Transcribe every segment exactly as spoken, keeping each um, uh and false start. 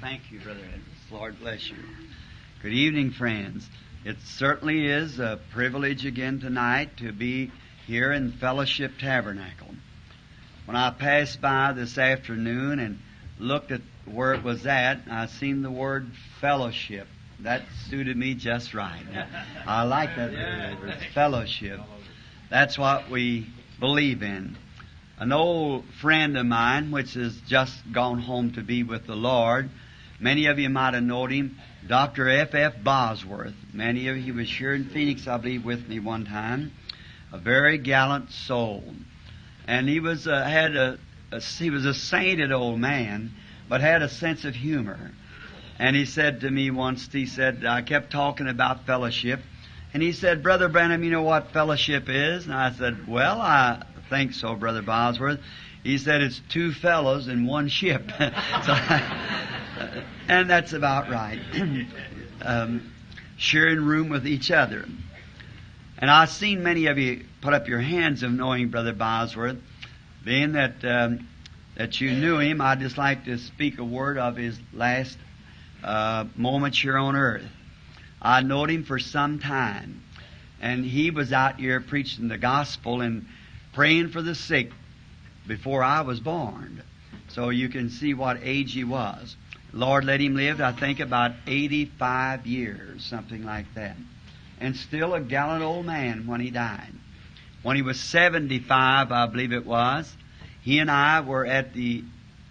Thank you, Brother Edwards. Lord bless you. Good evening, friends. It certainly is a privilege again tonight to be here in Fellowship Tabernacle. When I passed by this afternoon and looked at where it was at, I seen the word fellowship. That suited me just right. I like that word, fellowship. That's what we believe in. An old friend of mine, which has just gone home to be with the Lord, many of you might have known him, Doctor F. F. Bosworth. Many of you, he was here in Phoenix, I believe, with me one time. A very gallant soul. And he was, uh, had a, a, he was a sainted old man, but had a sense of humor. And he said to me once, he said, I kept talking about fellowship. And he said, Brother Branham, you know what fellowship is? And I said, well, I... think so, Brother Bosworth. He said it's two fellows in one ship. So, and that's about right. um, sharing room with each other. And I've seen many of you put up your hands of knowing Brother Bosworth. Being that um, that you knew him, I'd just like to speak a word of his last uh, moments here on earth. I knowed him for some time. And he was out here preaching the gospel and praying for the sick before I was born. So you can see what age he was. Lord let him live, I think, about eighty-five years, something like that. And still a gallant old man when he died. When he was seventy-five, I believe it was, he and I were at the,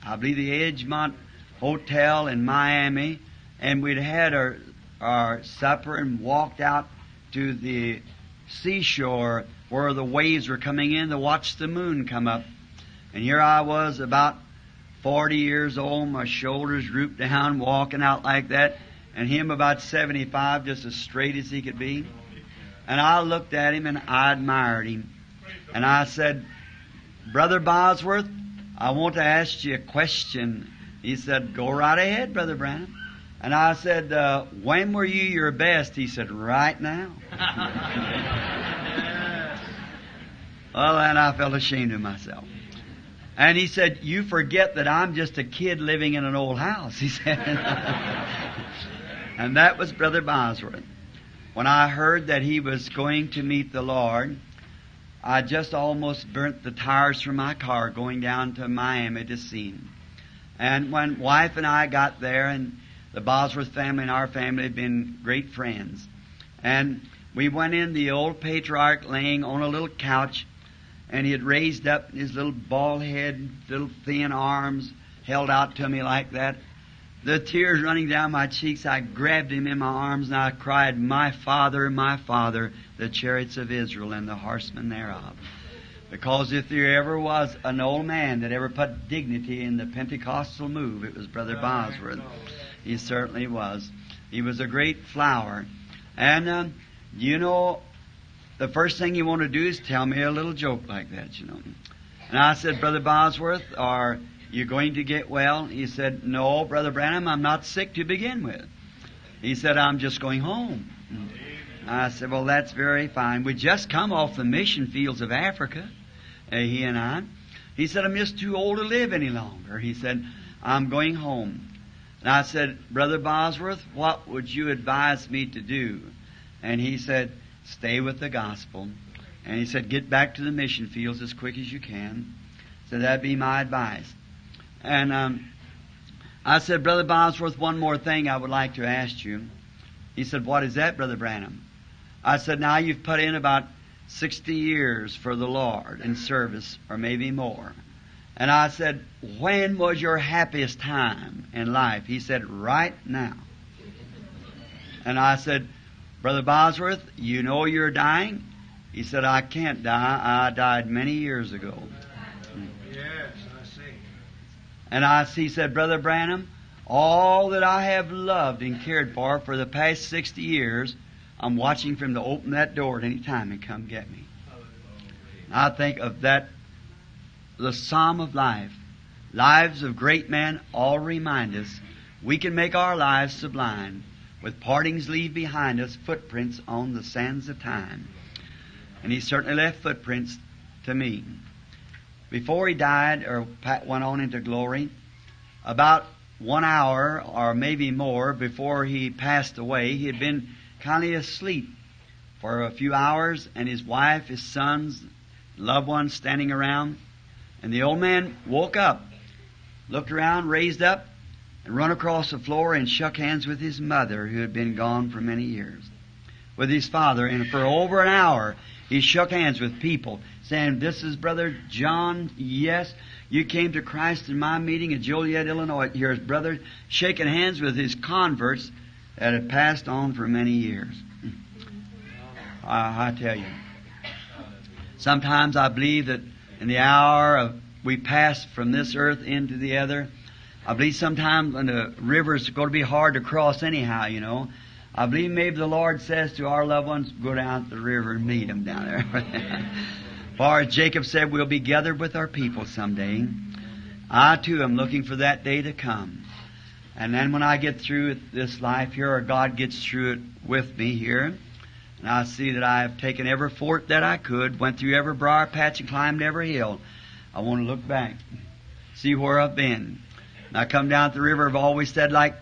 I believe, the Edgemont Hotel in Miami, and we'd had our, our supper and walked out to the seashore where the waves were coming in to watch the moon come up. And here I was about forty years old, my shoulders drooped down, walking out like that, and him about seventy-five, just as straight as he could be. And I looked at him and I admired him. And I said, Brother Bosworth, I want to ask you a question. He said, go right ahead, Brother Branham. And I said, uh, when were you your best? He said, right now. Well, and I felt ashamed of myself. And he said, you forget that I'm just a kid living in an old house, he said. And that was Brother Bosworth. When I heard that he was going to meet the Lord, I just almost burnt the tires from my car going down to Miami to see him. And when wife and I got there, and the Bosworth family and our family had been great friends. And we went in, the old patriarch laying on a little couch, and he had raised up his little bald head, little thin arms held out to me like that. The tears running down my cheeks, I grabbed him in my arms and I cried, my father, my father, the chariots of Israel and the horsemen thereof. Because if there ever was an old man that ever put dignity in the Pentecostal move, it was Brother Bosworth. He certainly was. He was a great flower. And uh, you know, the first thing you want to do is tell me a little joke like that, you know. And I said, Brother Bosworth, are you going to get well? He said, no, Brother Branham, I'm not sick to begin with. He said, I'm just going home. Amen. I said, well, that's very fine. We just come off the mission fields of Africa, uh, he and I. He said, I'm just too old to live any longer. He said, I'm going home. And I said, Brother Bosworth, what would you advise me to do? And he said, stay with the gospel. And he said, get back to the mission fields as quick as you can. So that'd be my advice. And um, I said, Brother Bosworth, one more thing I would like to ask you. He said, what is that, Brother Branham? I said, now you've put in about sixty years for the Lord in service, or maybe more. And I said, when was your happiest time in life? He said, right now. And I said, Brother Bosworth, you know you're dying? He said, I can't die. I died many years ago. Yes, I see. And I, he said, Brother Branham, all that I have loved and cared for for the past sixty years, I'm watching for him to open that door at any time and come get me. I think of that, the psalm of life. Lives of great men all remind us we can make our lives sublime. With partings leave behind us footprints on the sands of time. And he certainly left footprints to me. Before he died, or went on into glory, about one hour or maybe more before he passed away. He had been kind of asleep for a few hours, and his wife, his sons, loved ones standing around. And the old man woke up, looked around, raised up, and run across the floor and shook hands with his mother, who had been gone for many years, with his father. And for over an hour, he shook hands with people, saying, "This is Brother John. Yes, you came to Christ in my meeting in Joliet, Illinois." Here's Brother shaking hands with his converts that had passed on for many years. I, I tell you, sometimes I believe that in the hour of we pass from this earth into the other, I believe sometimes when the river's going to be hard to cross anyhow, you know, I believe maybe the Lord says to our loved ones, go down to the river and meet them down there. For as Jacob said, we'll be gathered with our people someday. I, too, am looking for that day to come. And then when I get through this life here, or God gets through it with me here, and I see that I have taken every fort that I could, went through every briar patch and climbed every hill, I want to look back, see where I've been. And I come down to the river. I've always said, like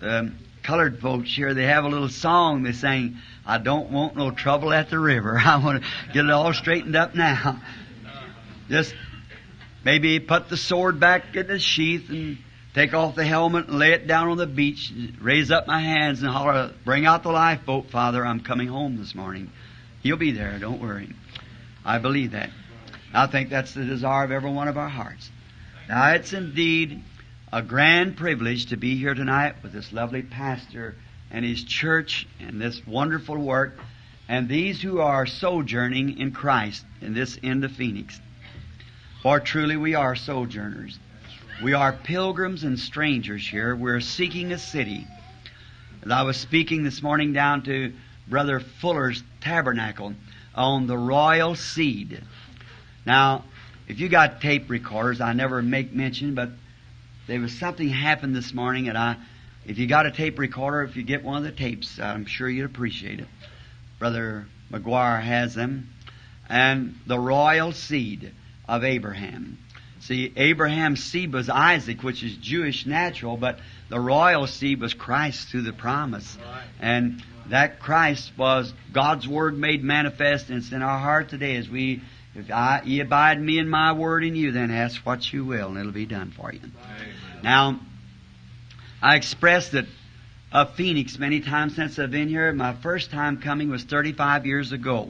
the colored folks here, they have a little song they sing, "I don't want no trouble at the river. I want to get it all straightened up now." Just maybe put the sword back in the sheath and take off the helmet and lay it down on the beach, raise up my hands and holler, "Bring out the lifeboat, Father. I'm coming home this morning." He'll be there. Don't worry. I believe that. I think that's the desire of every one of our hearts. Now, it's indeed a grand privilege to be here tonight with this lovely pastor and his church and this wonderful work and these who are sojourning in Christ in this end of Phoenix. For truly we are sojourners. We are pilgrims and strangers here. We're seeking a city. As I was speaking this morning down to Brother Fuller's Tabernacle on the Royal Seed. Now, if you got tape recorders, I never make mention, but there was something happened this morning, and I, if you got a tape recorder, if you get one of the tapes, I'm sure you'd appreciate it. Brother McGuire has them. And the royal seed of Abraham. See, Abraham's seed was Isaac, which is Jewish natural, but the royal seed was Christ through the promise. And that Christ was God's Word made manifest, and it's in our heart today as we... If I, ye abide me in my word in you, then ask what you will, and it'll be done for you. Right. Now, I expressed that of Phoenix many times since I've been here. My first time coming was thirty-five years ago.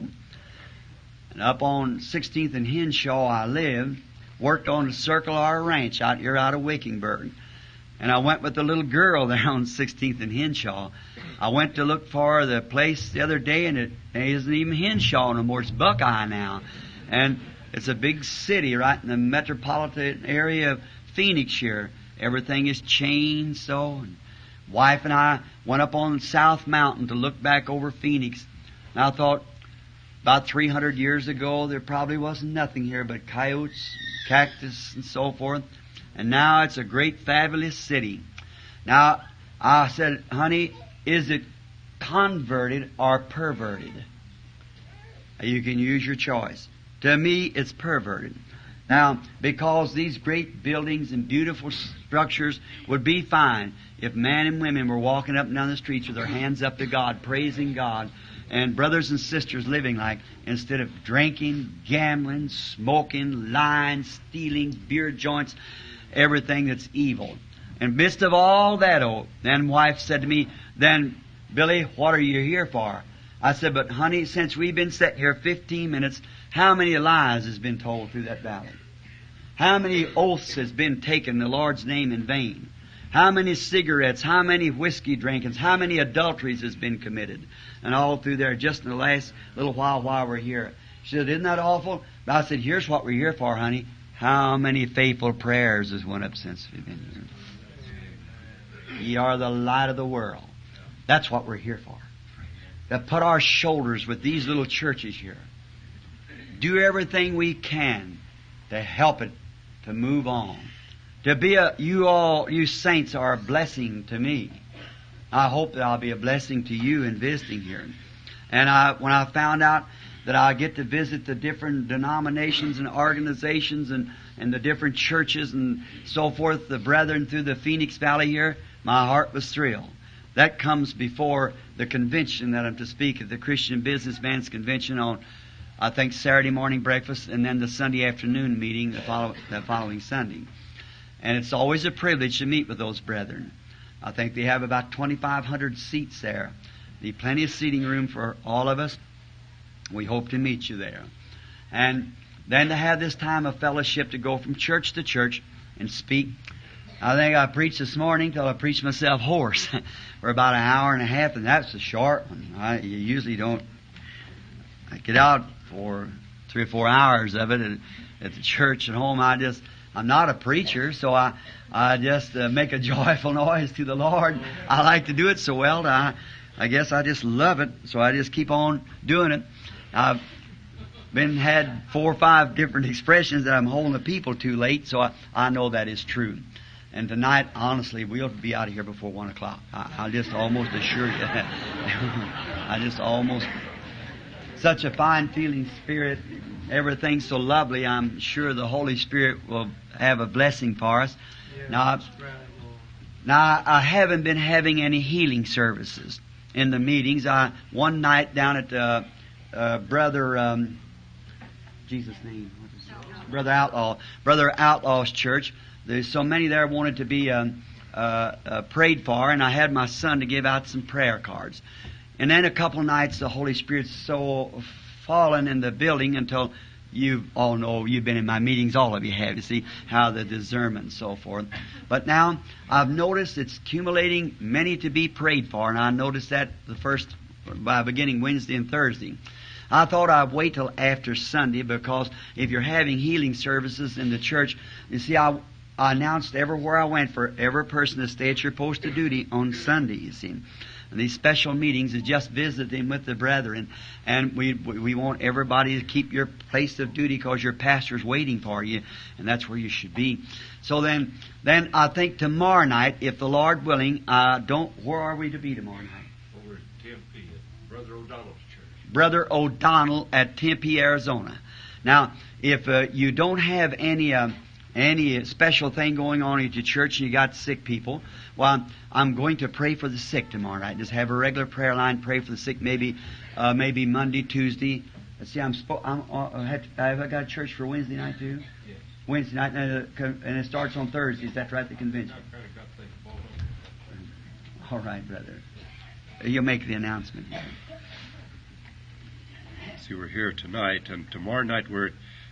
And up on sixteenth and Henshaw I lived, worked on the Circle R Ranch out here out of Wickenburg. And I went with a little girl there on sixteenth and Henshaw. I went to look for the place the other day, and it, it isn't even Henshaw no more. It's Buckeye now. And it's a big city right in the metropolitan area of Phoenix here. Everything is chained so. And wife and I went up on South Mountain to look back over Phoenix. And I thought about three hundred years ago there probably wasn't nothing here but coyotes, cactus, and so forth. And now it's a great, fabulous city. Now, I said, honey, is it converted or perverted? You can use your choice. To me, it's perverted. Now, because these great buildings and beautiful structures would be fine if men and women were walking up and down the streets with their hands up to God, praising God, and brothers and sisters living like, instead of drinking, gambling, smoking, lying, stealing, beer joints, everything that's evil. In the midst of all that, oh, then wife said to me, "Then, Billy, what are you here for?" I said, "But honey, since we've been sitting here fifteen minutes, how many lies has been told through that valley? How many oaths has been taken the Lord's name in vain? How many cigarettes, how many whiskey drinkings, how many adulteries has been committed?" And all through there, just in the last little while while we're here. She said, "Isn't that awful?" But I said, "Here's what we're here for, honey. How many faithful prayers has went up since we've been here? Ye are the light of the world." That's what we're here for. To put our shoulders with these little churches here. Do everything we can to help it to move on. To be a, you all, you saints are a blessing to me. I hope that I'll be a blessing to you in visiting here. And I, when I found out that I get to visit the different denominations and organizations and and the different churches and so forth, the brethren through the Phoenix Valley here, my heart was thrilled. That comes before the convention that I'm to speak at, the Christian Businessman's Convention on, I think, Saturday morning breakfast, and then the Sunday afternoon meeting the, follow, the following Sunday. And it's always a privilege to meet with those brethren. I think they have about twenty-five hundred seats there. There'll be plenty of seating room for all of us. We hope to meet you there. And then to have this time of fellowship to go from church to church and speak. I think I preached this morning till I preached myself hoarse for about an hour and a half, and that's a short one. I, you usually don't get out for three or four hours of it at, at the church at home. I just... I'm not a preacher, so I, I just uh, make a joyful noise to the Lord. I like to do it so well. I, I guess I just love it, so I just keep on doing it. I've been had four or five different expressions that I'm holding the people to late, so I, I know that is true. And tonight, honestly, we'll be out of here before one o'clock. I, I just almost assure you. I just almost... Such a fine feeling spirit, everything so lovely. I'm sure the Holy Spirit will have a blessing for us. Yeah, now, now, I haven't been having any healing services in the meetings. I One night down at uh, uh, Brother, um, Jesus' name, what is it? Brother Outlaw, Brother Outlaw's church, there's so many there wanted to be um, uh, uh, prayed for, and I had my son to give out some prayer cards. And then a couple nights, the Holy Spirit's so fallen in the building until you all know, you've been in my meetings, all of you have, you see, how the discernment and so forth. But now I've noticed it's accumulating many to be prayed for, and I noticed that the first, by beginning Wednesday and Thursday. I thought I'd wait till after Sunday, because if you're having healing services in the church, you see, I... I announced everywhere I went for every person to stay at your post of duty on Sunday, you see. And these special meetings is just visiting with the brethren. And we we want everybody to keep your place of duty, because your pastor's waiting for you. And that's where you should be. So then, then I think tomorrow night, if the Lord willing, I don't... Where are we to be tomorrow night? Over at Tempe, at Brother O'Donnell's church. Brother O'Donnell at Tempe, Arizona. Now, if uh, you don't have any... Uh, any special thing going on at your church and you got sick people, well, I'm going to pray for the sick tomorrow night. Just have a regular prayer line, pray for the sick, maybe uh, maybe Monday, Tuesday. Let's see, I'm, spo- I'm uh, have, to, have I got church for Wednesday night too? Yes. Wednesday night, and, uh, and it starts on Thursday. Is that right, the convention? All right, brother. You'll make the announcement here. See, we're here tonight, and tomorrow night we're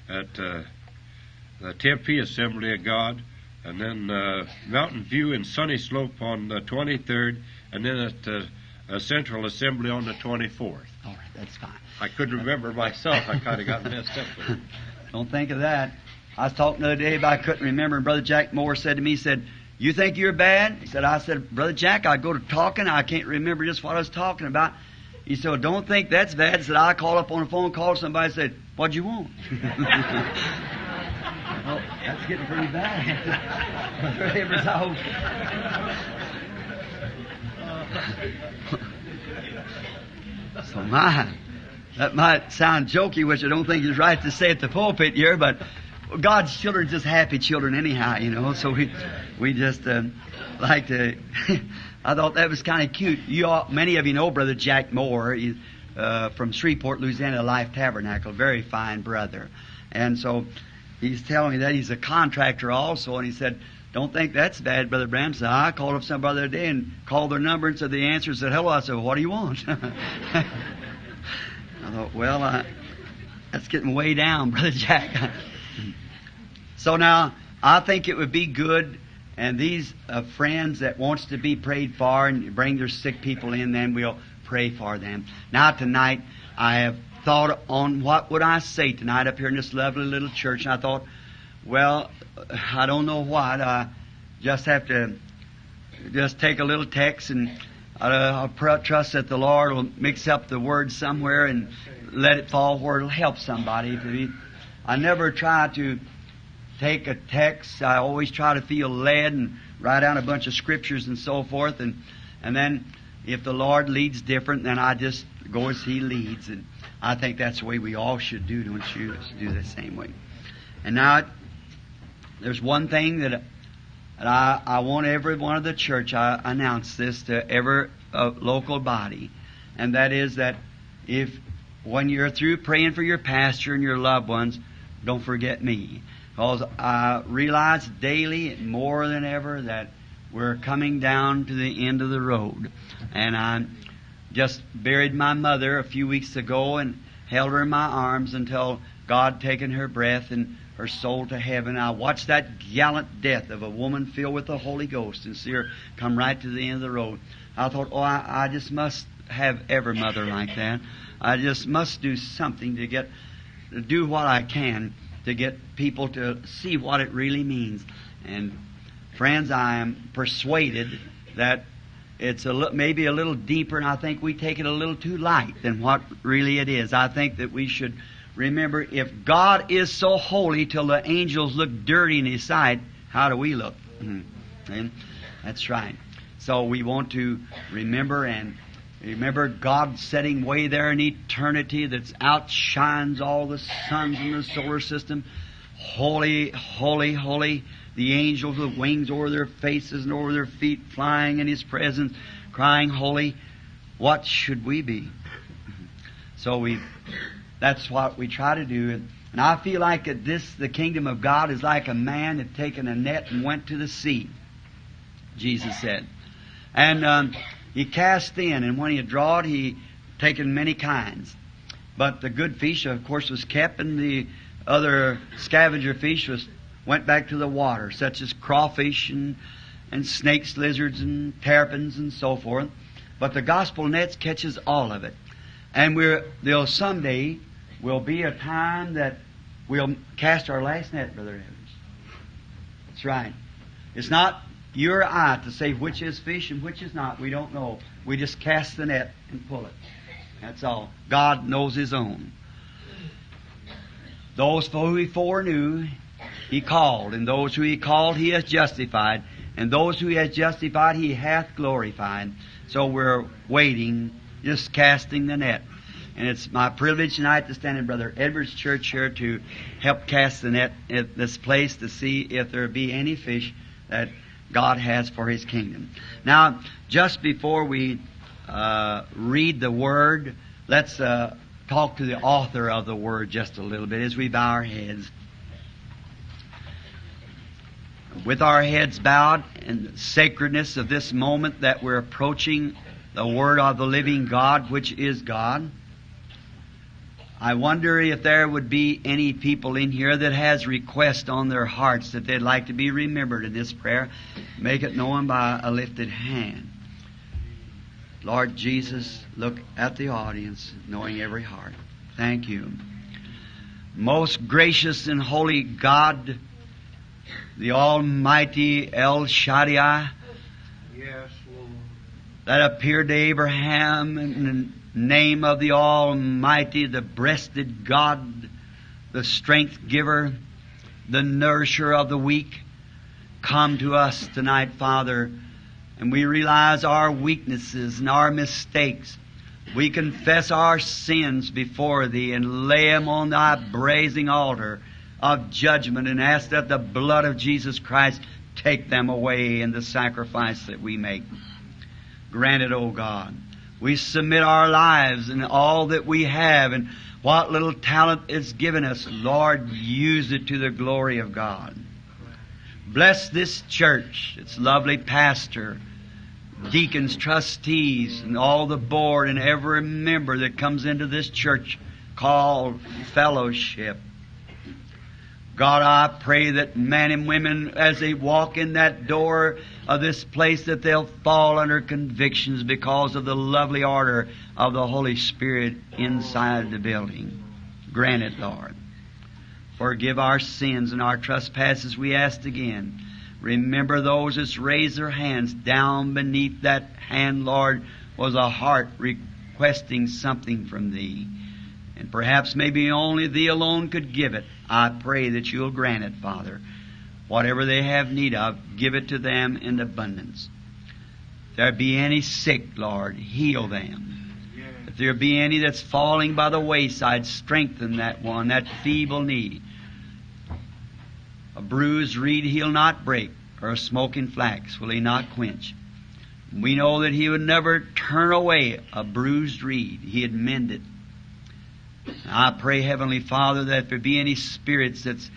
at... Uh, the Tempe Assembly of God, and then uh, Mountain View and Sunny Slope on the twenty-third, and then at uh, uh, Central Assembly on the twenty-fourth. All right, that's fine. I couldn't remember myself. I kind of got messed up with it. Don't think of that. I was talking the other day, but I couldn't remember, and Brother Jack Moore said to me, he said, "You think you're bad?" He said, I said, "Brother Jack, I go to talking, I can't remember just what I was talking about." He said, "Well, don't think that's bad." He said, I called up on a phone call, somebody said, "What'd you want?" Well, that's getting pretty bad. So my, that might sound jokey, which I don't think is right to say at the pulpit here, but God's children are just happy children anyhow, you know. So we we just uh, like to... I thought that was kind of cute. You all, many of you know Brother Jack Moore. He's uh, from Shreveport, Louisiana, Life Tabernacle. Very fine brother. And so... he's telling me that he's a contractor also, and he said, "Don't think that's bad, Brother Branham." So I called up somebody the other day and called their number and said the answer, said, "Hello." I said, "Well, what do you want?" I thought, well, uh, that's getting way down, Brother Jack. So now, I think it would be good, and these uh, friends that wants to be prayed for and bring their sick people in, then we'll pray for them. Now tonight, I have thought on what would I say tonight up here in this lovely little church, and I thought, well, I don't know what. I just have to just take a little text, and I'll, I'll trust that the Lord will mix up the word somewhere and let it fall where it'll help somebody. I never try to take a text. I always try to feel led and write down a bunch of scriptures and so forth, and and then if the Lord leads different, then I just go as He leads. And I think that's the way we all should do, don't you? Should do the same way. And now There's one thing that I, I want every one of the church, I announce this to every uh, local body, and that is that if when you're through praying for your pastor and your loved ones, don't forget me. Because I realize daily, more than ever, that we're coming down to the end of the road. And I just buried my mother a few weeks ago and held her in my arms until God taken her breath and her soul to heaven. I watched that gallant death of a woman filled with the Holy Ghost and see her come right to the end of the road. I thought, oh, I, I just must have every mother like that. I just must do something to get, to do what I can to get people to see what it really means. And friends, I am persuaded that it's a li- maybe a little deeper, and I think we take it a little too light than what really it is. I think that we should remember, if God is so holy till the angels look dirty in His sight, how do we look? And that's right. So we want to remember and remember God setting way there in eternity that outshines all the suns in the solar system. Holy, holy, holy. The angels with wings over their faces and over their feet flying in His presence, crying, holy. What should we be? So we... That's what we try to do. And I feel like this, the kingdom of God is like a man that taken a net and went to the sea, Jesus said. And um, he cast in, and when he had drawed, he taken many kinds. But the good fish, of course, was kept, and the other scavenger fish was went back to the water, such as crawfish and, and snakes, lizards, and terrapins, and so forth. But the gospel nets catches all of it. And we're, there'll someday will be a time that we'll cast our last net, Brother Evans. That's right. It's not you or I to say which is fish and which is not. We don't know. We just cast the net and pull it. That's all. God knows His own. Those who He foreknew, He called. And those who He called, He has justified. And those who He has justified, He hath glorified. So we're waiting, just casting the net. And it's my privilege tonight to stand in Brother Edward's church here to help cast the net at this place to see if there be any fish that God has for His kingdom. Now, just before we uh, read the Word, let's uh, talk to the author of the Word just a little bit as we bow our heads. With our heads bowed in the sacredness of this moment that we're approaching the Word of the living God, which is God. I wonder if there would be any people in here that has requests on their hearts that they'd like to be remembered in this prayer. Make it known by a lifted hand. Lord Jesus, look at the audience, knowing every heart. Thank you. Most gracious and holy God, the Almighty El Shaddai, yes, that appeared to Abraham in the name of the Almighty, the breasted God, the strength giver, the nourisher of the weak. Come to us tonight, Father, and we realize our weaknesses and our mistakes. We confess our sins before Thee and lay them on Thy brazen altar of judgment and ask that the blood of Jesus Christ take them away in the sacrifice that we make. Grant it, O God. We submit our lives and all that we have and what little talent is given us. Lord, use it to the glory of God. Bless this church, its lovely pastor, deacons, trustees, and all the board and every member that comes into this church called Fellowship. God, I pray that men and women, as they walk in that door of this place, that they'll fall under convictions because of the lovely order of the Holy Spirit inside the building. Grant it, Lord. Forgive our sins and our trespasses, we ask again. Remember those that raise their hands. Down beneath that hand, Lord, was a heart requesting something from Thee. And perhaps maybe only Thee alone could give it. I pray that You'll grant it, Father. Whatever they have need of, give it to them in abundance. If there be any sick, Lord, heal them. If there be any that's falling by the wayside, strengthen that one, that feeble knee. A bruised reed he'll not break, or a smoking flax will he not quench. We know that he would never turn away a bruised reed. He had mended. I pray, Heavenly Father, that if there be any spirits that's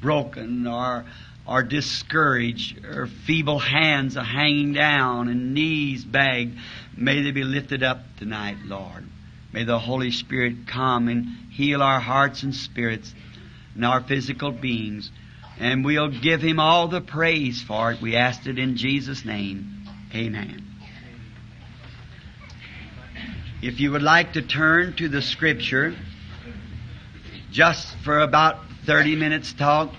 broken or or discouraged, or feeble hands are hanging down and knees bagged, may they be lifted up tonight, Lord. May the Holy Spirit come and heal our hearts and spirits and our physical beings. And we'll give him all the praise for it. We asked it in Jesus' name. Amen. If you would like to turn to the Scripture, just for about thirty minutes talk,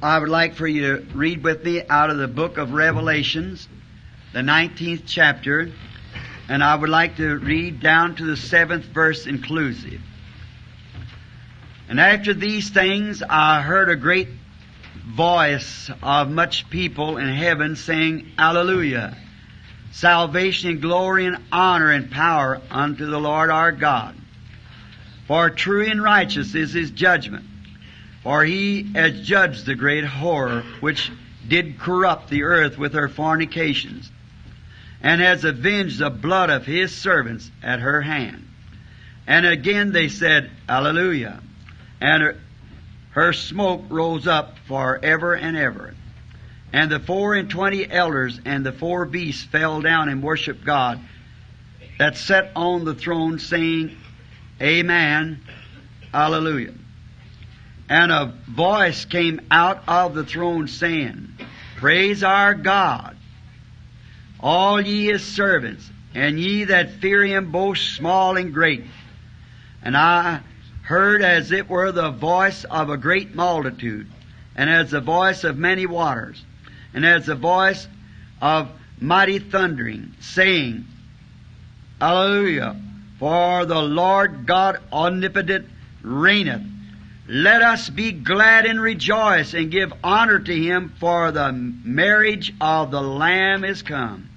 I would like for you to read with me out of the book of Revelations, the nineteenth chapter, and I would like to read down to the seventh verse inclusive. And after these things I heard a great voice of much people in heaven saying, Alleluia! Salvation and glory and honor and power unto the Lord our God. For true and righteous is his judgment. For he has judged the great whore which did corrupt the earth with her fornications, and has avenged the blood of his servants at her hand. And again they said, Alleluia. And her, her smoke rose up for ever and ever. And the four and twenty elders and the four beasts fell down and worshipped God that sat on the throne, saying, Amen, Alleluia. And a voice came out of the throne, saying, Praise our God, all ye his servants, and ye that fear him, both small and great. And I heard as it were the voice of a great multitude, and as the voice of many waters, and as the voice of mighty thundering, saying, Alleluia, for the Lord God omnipotent reigneth. Let us be glad and rejoice and give honor to him, for the marriage of the Lamb is come,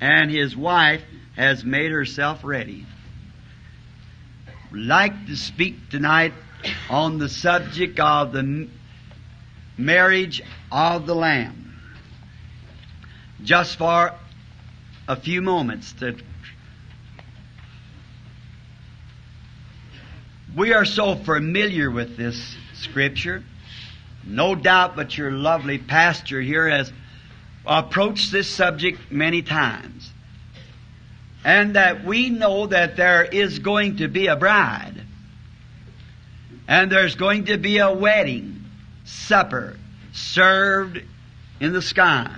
and his wife has made herself ready. I'd like to speak tonight on the subject of the marriage of the Lamb, just for a few moments. That we are so familiar with this Scripture. No doubt but your lovely pastor here has approached this subject many times. And that we know that there is going to be a bride. And there's going to be a wedding supper served in the skies.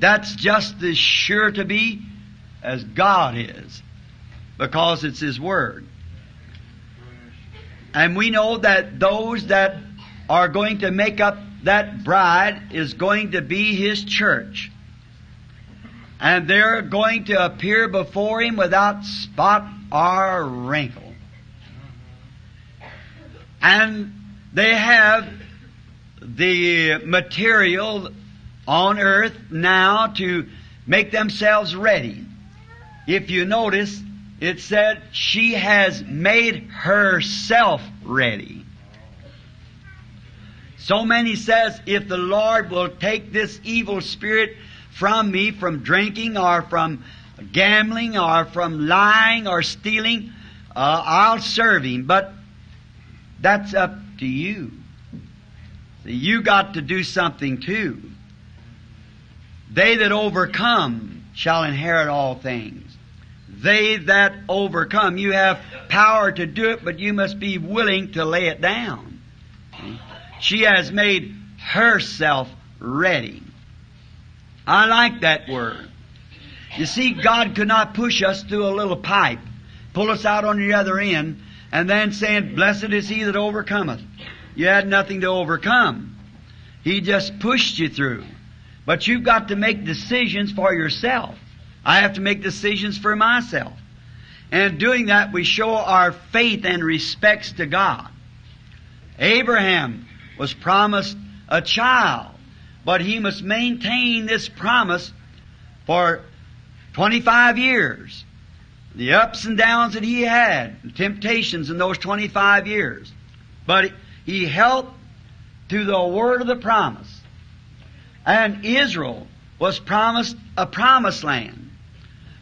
That's just as sure to be as God is, because it's His Word. And we know that those that are going to make up that bride is going to be His church. And they're going to appear before Him without spot or wrinkle. And they have the material on earth now to make themselves ready. If you notice, it said, she has made herself ready. So many says, if the Lord will take this evil spirit from me, from drinking or from gambling or from lying or stealing, uh, I'll serve Him. But that's up to you. See, you got to do something too. They that overcome shall inherit all things. They that overcome. You have power to do it, but you must be willing to lay it down. See? She has made herself ready. I like that word. You see, God could not push us through a little pipe, pull us out on the other end, and then saying, Blessed is he that overcometh. You had nothing to overcome. He just pushed you through. But you've got to make decisions for yourself. I have to make decisions for myself. And doing that, we show our faith and respects to God. Abraham was promised a child, but he must maintain this promise for twenty-five years. The ups and downs that he had, the temptations in those twenty-five years. But he held to the word of the promise. And Israel was promised a promised land,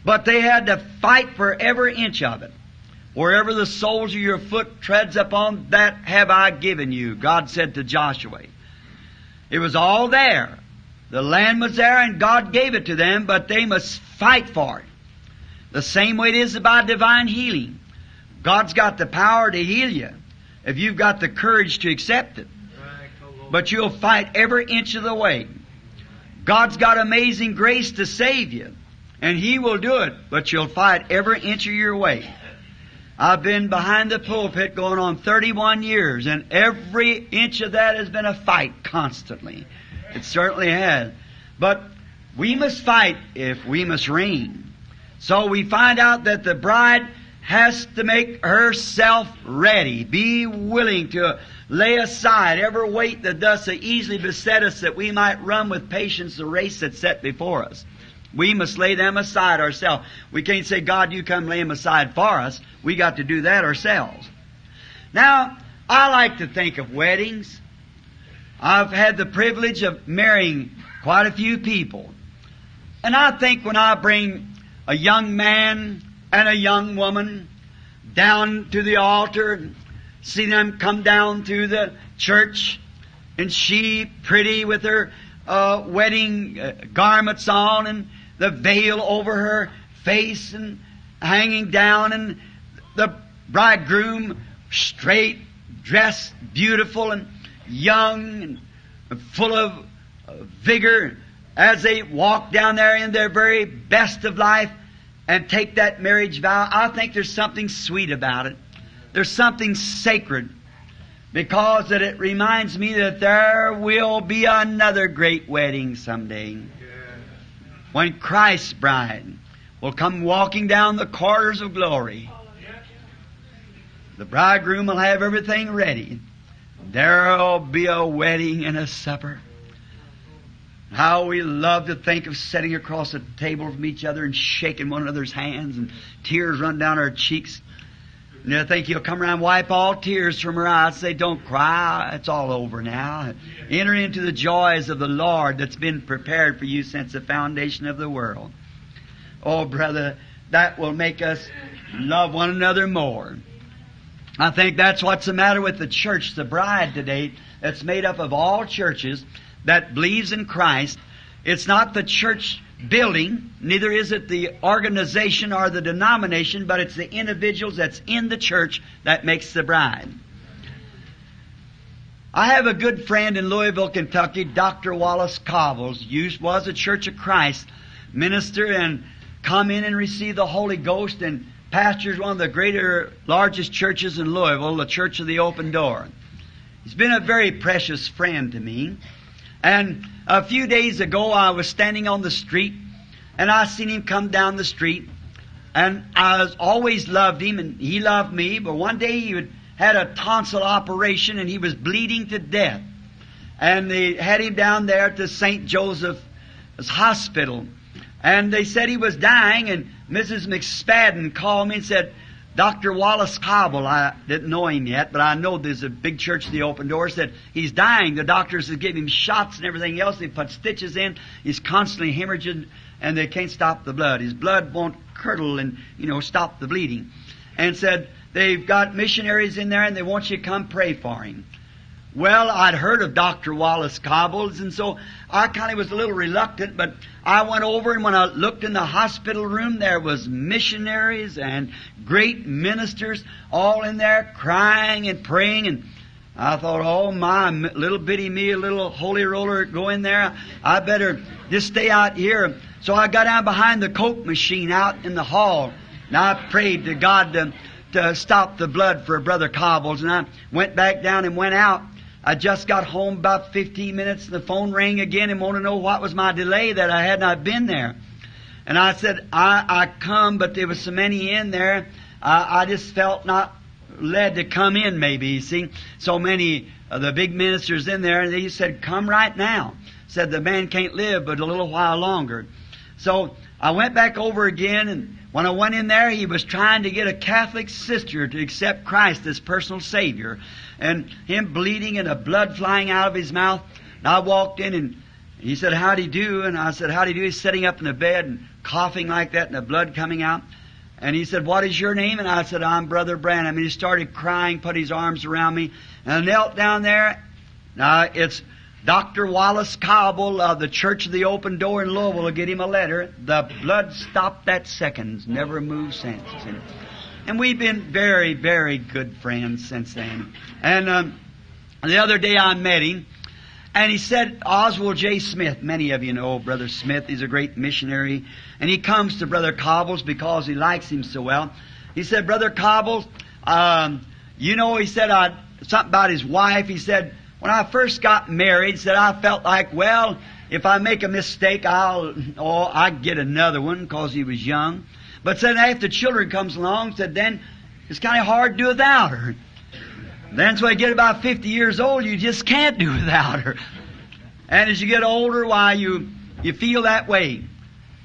but they had to fight for every inch of it. Wherever the soles of your foot treads upon, that have I given you, God said to Joshua. It was all there. The land was there and God gave it to them, but they must fight for it. The same way it is about divine healing. God's got the power to heal you if you've got the courage to accept it. But you'll fight every inch of the way. God's got amazing grace to save you, and He will do it, but you'll fight every inch of your way. I've been behind the pulpit going on thirty-one years, and every inch of that has been a fight constantly. It certainly has. But we must fight if we must reign. So we find out that the bride has to make herself ready, be willing to lay aside every weight that does so easily beset us, that we might run with patience the race that's set before us. We must lay them aside ourselves. We can't say, God, you come lay them aside for us. We got to do that ourselves. Now, I like to think of weddings. I've had the privilege of marrying quite a few people. And I think when I bring a young man and a young woman down to the altar, see them come down through the church, and she pretty with her uh, wedding uh, garments on and the veil over her face and hanging down, and the bridegroom straight, dressed, beautiful and young and full of vigor as they walk down there in their very best of life and take that marriage vow. I think there's something sweet about it. There's something sacred, because that it reminds me that there will be another great wedding someday, when Christ's bride will come walking down the corridors of glory. The bridegroom will have everything ready. There'll be a wedding and a supper. How we love to think of sitting across the table from each other and shaking one another's hands, and tears run down our cheeks. And I think he'll come around and wipe all tears from her eyes. Say, don't cry. It's all over now. Enter into the joys of the Lord that's been prepared for you since the foundation of the world. Oh, brother, that will make us love one another more. I think that's what's the matter with the church, the bride today, that's made up of all churches that believes in Christ. It's not the church building, neither is it the organization or the denomination, but it's the individuals that's in the church that makes the bride. I have a good friend in Louisville, Kentucky, Doctor Wallace Cobbles, used, was a Church of Christ minister, and come in and receive the Holy Ghost, and pastors one of the greater, largest churches in Louisville, the Church of the Open Door. He's been a very precious friend to me. And a few days ago, I was standing on the street, and I seen him come down the street, and I was, always loved him, and he loved me. But one day he would, had a tonsil operation, and he was bleeding to death. And they had him down there at the Saint Joseph's Hospital. And they said he was dying, and Missus McSpadden called me and said, Doctor Wallace Cobble, I didn't know him yet, but I know there's a big Church of the Open Door, said he's dying. The doctors have given him shots and everything else. They put stitches in. He's constantly hemorrhaging, and they can't stop the blood. His blood won't curdle and, you know, stop the bleeding. And said they've got missionaries in there, and they want you to come pray for him. Well, I'd heard of Doctor Wallace Cobbles, and so I kind of was a little reluctant, but I went over, and when I looked in the hospital room, there was missionaries and great ministers all in there crying and praying, and I thought, oh my, little bitty me, a little holy roller, go in there. I better just stay out here. So I got down behind the Coke machine out in the hall, and I prayed to God to, to stop the blood for Brother Cobbles, and I went back down and went out. I just got home about fifteen minutes, and the phone rang again and wanted to know what was my delay, that I had not been there. And I said, I, I come, but there was so many in there, I, I just felt not led to come in maybe, you see. So many of the big ministers in there, and he said, come right now. Said, the man can't live but a little while longer. So I went back over again, and when I went in there, he was trying to get a Catholic sister to accept Christ as personal Savior, and him bleeding and the blood flying out of his mouth. And I walked in, and he said, "How'd he do?" And I said, "How'd he do?" He's sitting up in the bed and coughing like that and the blood coming out. And he said, "What is your name?" And I said, "I'm Brother Branham." And he started crying, put his arms around me, and I knelt down there. Now, it's Doctor Wallace Cobbles of the Church of the Open Door in Louisville will get him a letter. The blood stopped that second, never moved since. And we've been very, very good friends since then. And um, the other day I met him, and he said, Oswald J. Smith, many of you know Brother Smith, he's a great missionary, and he comes to Brother Cobbles because he likes him so well. He said, "Brother Cobbles, um, you know," he said, I, something about his wife, he said, "When I first got married," said, "I felt like, well, if I make a mistake, I'll oh, I get another one," because he was young. But said, after children comes along, said, then it's kind of hard to do without her. Then so you get about fifty years old, you just can't do without her. And as you get older, why, you, you feel that way.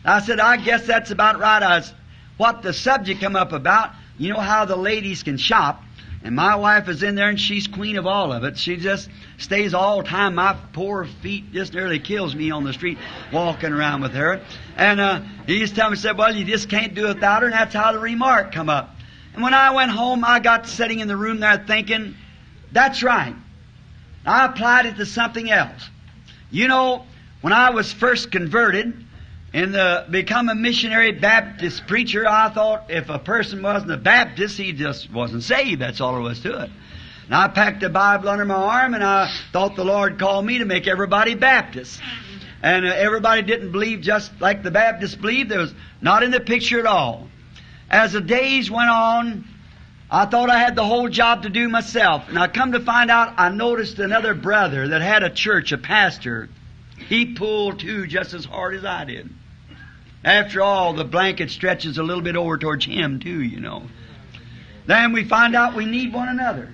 I said, "I guess that's about right." I was, what the subject come up about, you know how the ladies can shop. And my wife is in there, and she's queen of all of it. She just stays all the time. My poor feet just nearly kills me on the street walking around with her. And uh, he just told me, said, "Well, you just can't do it without her," and that's how the remark come up. And when I went home, I got sitting in the room there thinking, that's right. I applied it to something else. You know, when I was first converted and the, become a missionary Baptist preacher, I thought if a person wasn't a Baptist, he just wasn't saved. That's all there was to it. And I packed a Bible under my arm, and I thought the Lord called me to make everybody Baptist. And uh, everybody didn't believe just like the Baptists believed. There was not in the picture at all. As the days went on, I thought I had the whole job to do myself. And I come to find out, I noticed another brother that had a church, a pastor. He pulled too just as hard as I did. After all, the blanket stretches a little bit over towards him too, you know. Then we find out we need one another.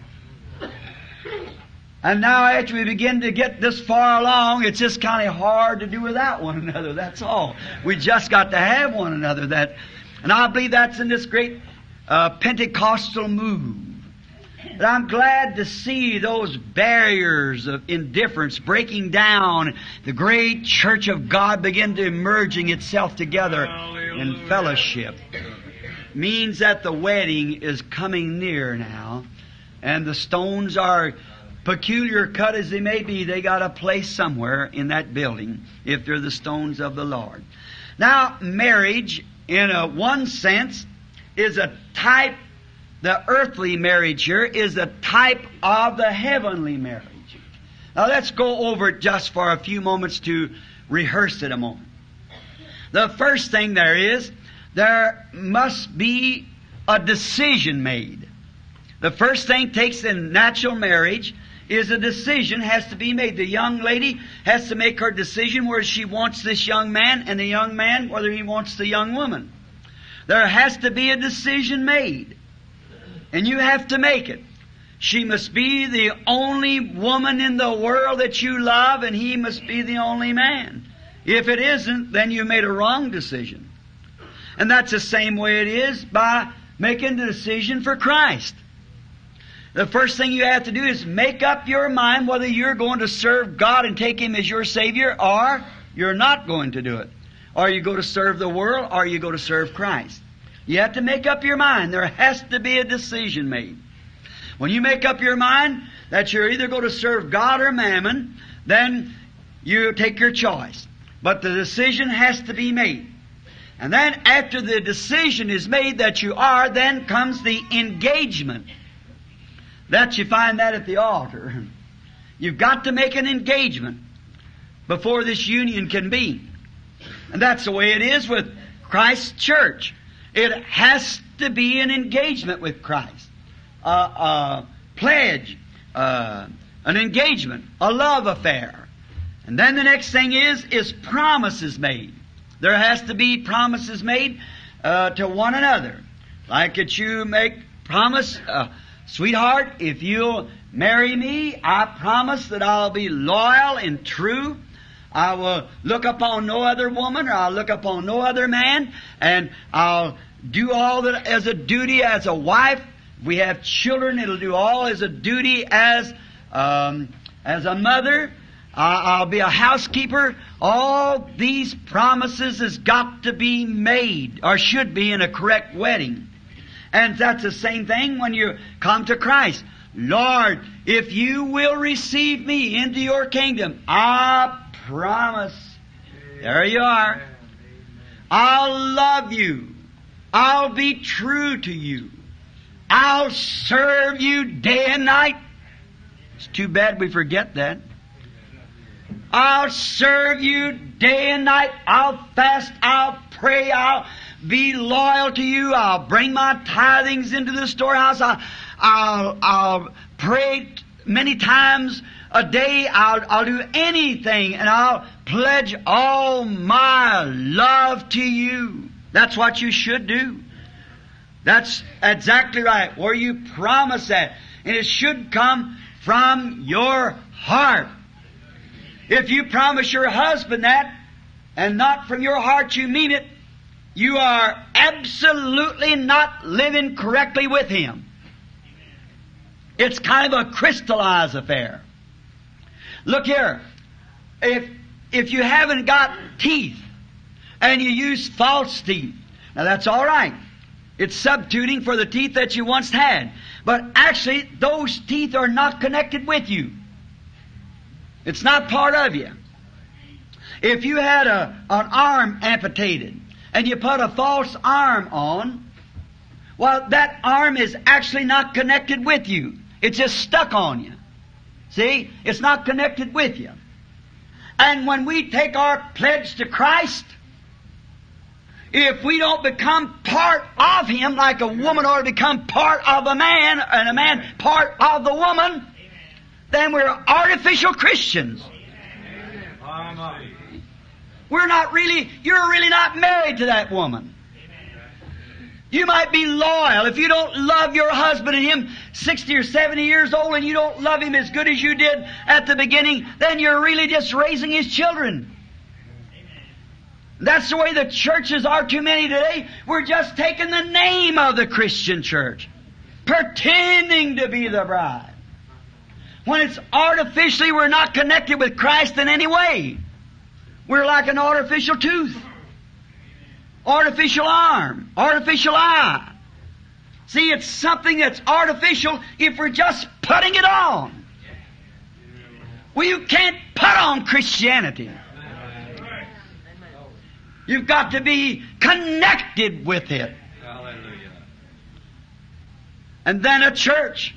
And now after we begin to get this far along, it's just kind of hard to do without one another, that's all. We just got to have one another. That, and I believe that's in this great uh, Pentecostal move. But I'm glad to see those barriers of indifference breaking down. The great Church of God begin to emerging itself together in fellowship. Means that the wedding is coming near now, and the stones are peculiar cut as they may be. They got a place somewhere in that building if they're the stones of the Lord. Now, marriage, in a one sense, is a type. The earthly marriage here is a type of the heavenly marriage. Now let's go over it just for a few moments to rehearse it a moment. The first thing there is, there must be a decision made. The first thing takes in natural marriage is a decision has to be made. The young lady has to make her decision whether she wants this young man, and the young man whether he wants the young woman. There has to be a decision made. And you have to make it. She must be the only woman in the world that you love, and he must be the only man. If it isn't, then you made a wrong decision. And that's the same way it is by making the decision for Christ. The first thing you have to do is make up your mind whether you're going to serve God and take Him as your Savior, or you're not going to do it. Or you go to serve the world, or you go to serve Christ. You have to make up your mind. There has to be a decision made. When you make up your mind that you're either going to serve God or mammon, then you take your choice. But the decision has to be made. And then after the decision is made that you are, then comes the engagement. That you find that at the altar. You've got to make an engagement before this union can be. And that's the way it is with Christ's church. It has to be an engagement with Christ, a, a pledge, a, an engagement, a love affair. And then the next thing is, is promises made. There has to be promises made uh, to one another. Like that you make promise, uh, sweetheart, if you'll marry me, I promise that I'll be loyal and true. I will look upon no other woman, or I'll look upon no other man, and I'll do all that as a duty as a wife. If we have children, it'll do all as a duty as um, as a mother. I'll be a housekeeper. All these promises has got to be made, or should be, in a correct wedding. And that's the same thing when you come to Christ. Lord, if you will receive me into your kingdom, I promise. There you are. I'll love you. I'll be true to you. I'll serve you day and night. It's too bad we forget that. I'll serve you day and night. I'll fast. I'll pray. I'll be loyal to you. I'll bring my tithings into the storehouse. I'll, I'll, I'll pray many times a day. I'll, I'll do anything, and I'll pledge all my love to you. That's what you should do. That's exactly right, where you promise that. And it should come from your heart. If you promise your husband that, and not from your heart you mean it, you are absolutely not living correctly with him. It's kind of a crystallized affair. Look here, if, if you haven't got teeth, and you use false teeth, now that's all right. It's substituting for the teeth that you once had. But actually, those teeth are not connected with you. It's not part of you. If you had a, an arm amputated and you put a false arm on, well, that arm is actually not connected with you. It's just stuck on you. See? It's not connected with you. And when we take our pledge to Christ, if we don't become part of Him like a woman ought to become part of a man, and a man part of the woman, then we're artificial Christians. Amen. We're not really, you're really not married to that woman. You might be loyal. If you don't love your husband and him sixty or seventy years old, and you don't love him as good as you did at the beginning, then you're really just raising his children. That's the way the churches are too many today. We're just taking the name of the Christian church, pretending to be the bride, when it's artificially, we're not connected with Christ in any way. We're like an artificial tooth, artificial arm, artificial eye. See, it's something that's artificial if we're just putting it on. Well, you can't put on Christianity. You've got to be connected with it. Hallelujah. And then a church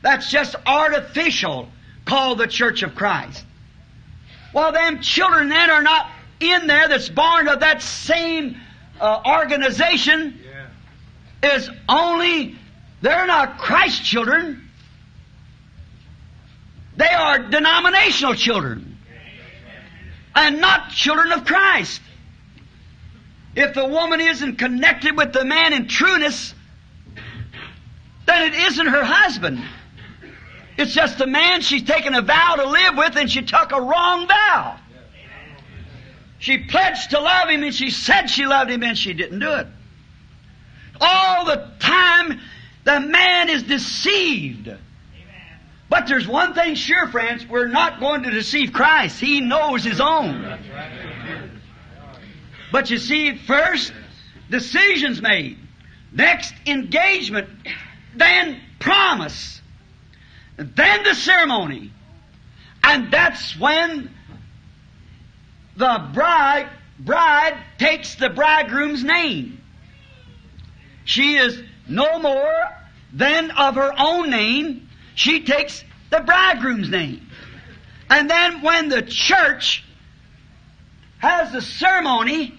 that's just artificial, called the Church of Christ. Well, them children then are not in there that's born of that same uh, organization. Yeah. Is only, they're not Christ's children. They are denominational children. And not children of Christ. If the woman isn't connected with the man in trueness, then it isn't her husband. It's just the man she's taken a vow to live with, and she took a wrong vow. She pledged to love him, and she said she loved him, and she didn't do it. All the time, the man is deceived. But there's one thing sure, friends, we're not going to deceive Christ. He knows His own. But you see, first, decisions made. Next, engagement. Then, promise. Then the ceremony. And that's when the bride, bride takes the bridegroom's name. She is no more than of her own name. She takes the bridegroom's name. And then when the church has the ceremony,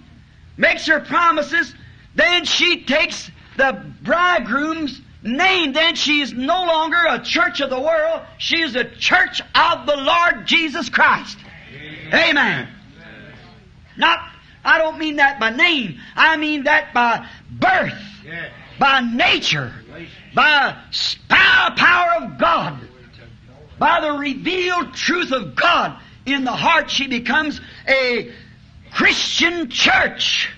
makes her promises, then she takes the bridegroom's name. Then she is no longer a church of the world. She is a church of the Lord Jesus Christ. Amen. Amen. Not, I don't mean that by name. I mean that by birth, yes, by nature, by the power of God, by the revealed truth of God in the heart. She becomes a Christian church.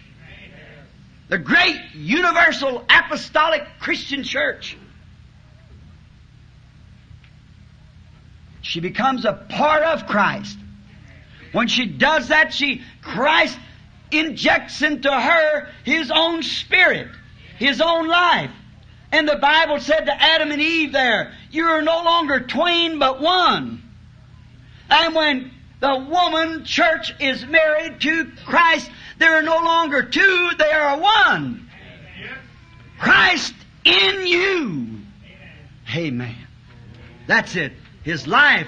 The great universal apostolic Christian church. She becomes a part of Christ. When she does that, she Christ injects into her His own spirit, His own life. And the Bible said to Adam and Eve there, you are no longer twain but one. And when the woman church is married to Christ, there are no longer two, they are one. Christ in you. Amen. That's it. His life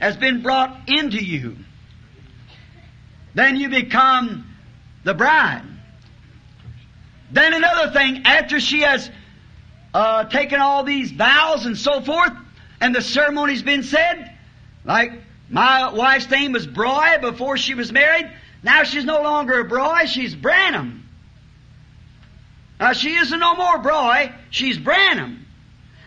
has been brought into you. Then you become the bride. Then another thing, after she has uh, taken all these vows and so forth, and the ceremony's been said, like my wife's name was Broy before she was married. Now she's no longer a Broy, she's Branham. Now she isn't no more Broy, she's Branham.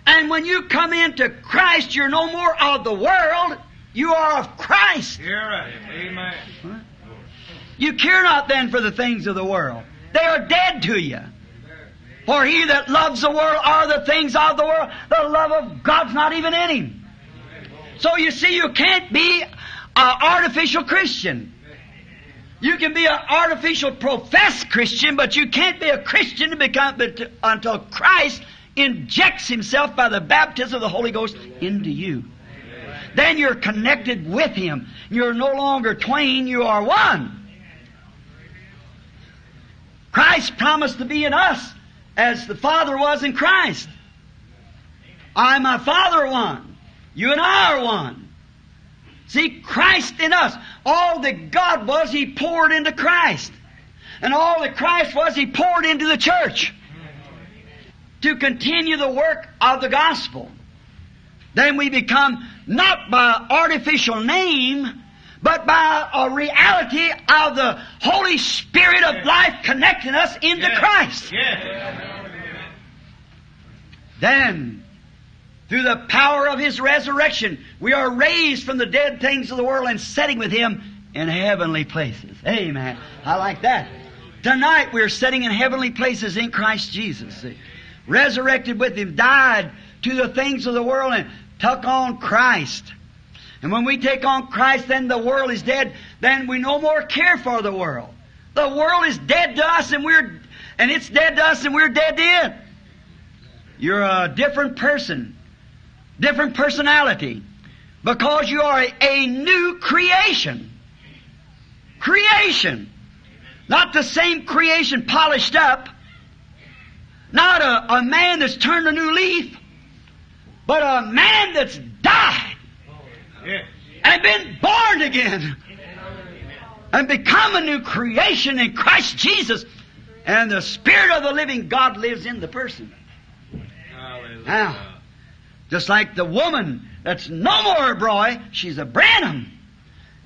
And when you come into Christ, you're no more of the world, you are of Christ. You're right. Amen. Huh? You care not then for the things of the world. They are dead to you. For he that loves the world are the things of the world. The love of God's not even in him. So you see, you can't be an artificial Christian. You can be an artificial professed Christian, but you can't be a Christian to become, until Christ injects himself by the baptism of the Holy Ghost into you. Then you're connected with him. You're no longer twain, you are one. Christ promised to be in us as the Father was in Christ. I and my Father are one. You and I are one. See, Christ in us. All that God was, He poured into Christ. And all that Christ was, He poured into the church to continue the work of the gospel. Then we become, not by artificial name, but by a reality of the Holy Spirit of life connecting us into yes. Christ. Yes. Then, through the power of His resurrection, we are raised from the dead things of the world and sitting with Him in heavenly places. Amen. I like that. Tonight we're sitting in heavenly places in Christ Jesus. Resurrected with Him, died to the things of the world and took on Christ. And when we take on Christ, then the world is dead. Then we no more care for the world. The world is dead to us, and we're, and it's dead to us, and we're dead to it. You're a different person, different personality, because you are a, a new creation. Creation, not the same creation polished up, not a, a man that's turned a new leaf, but a man that's died. And been born again. And become a new creation in Christ Jesus. And the Spirit of the living God lives in the person. Hallelujah. Now, just like the woman that's no more a Broy, she's a Branham.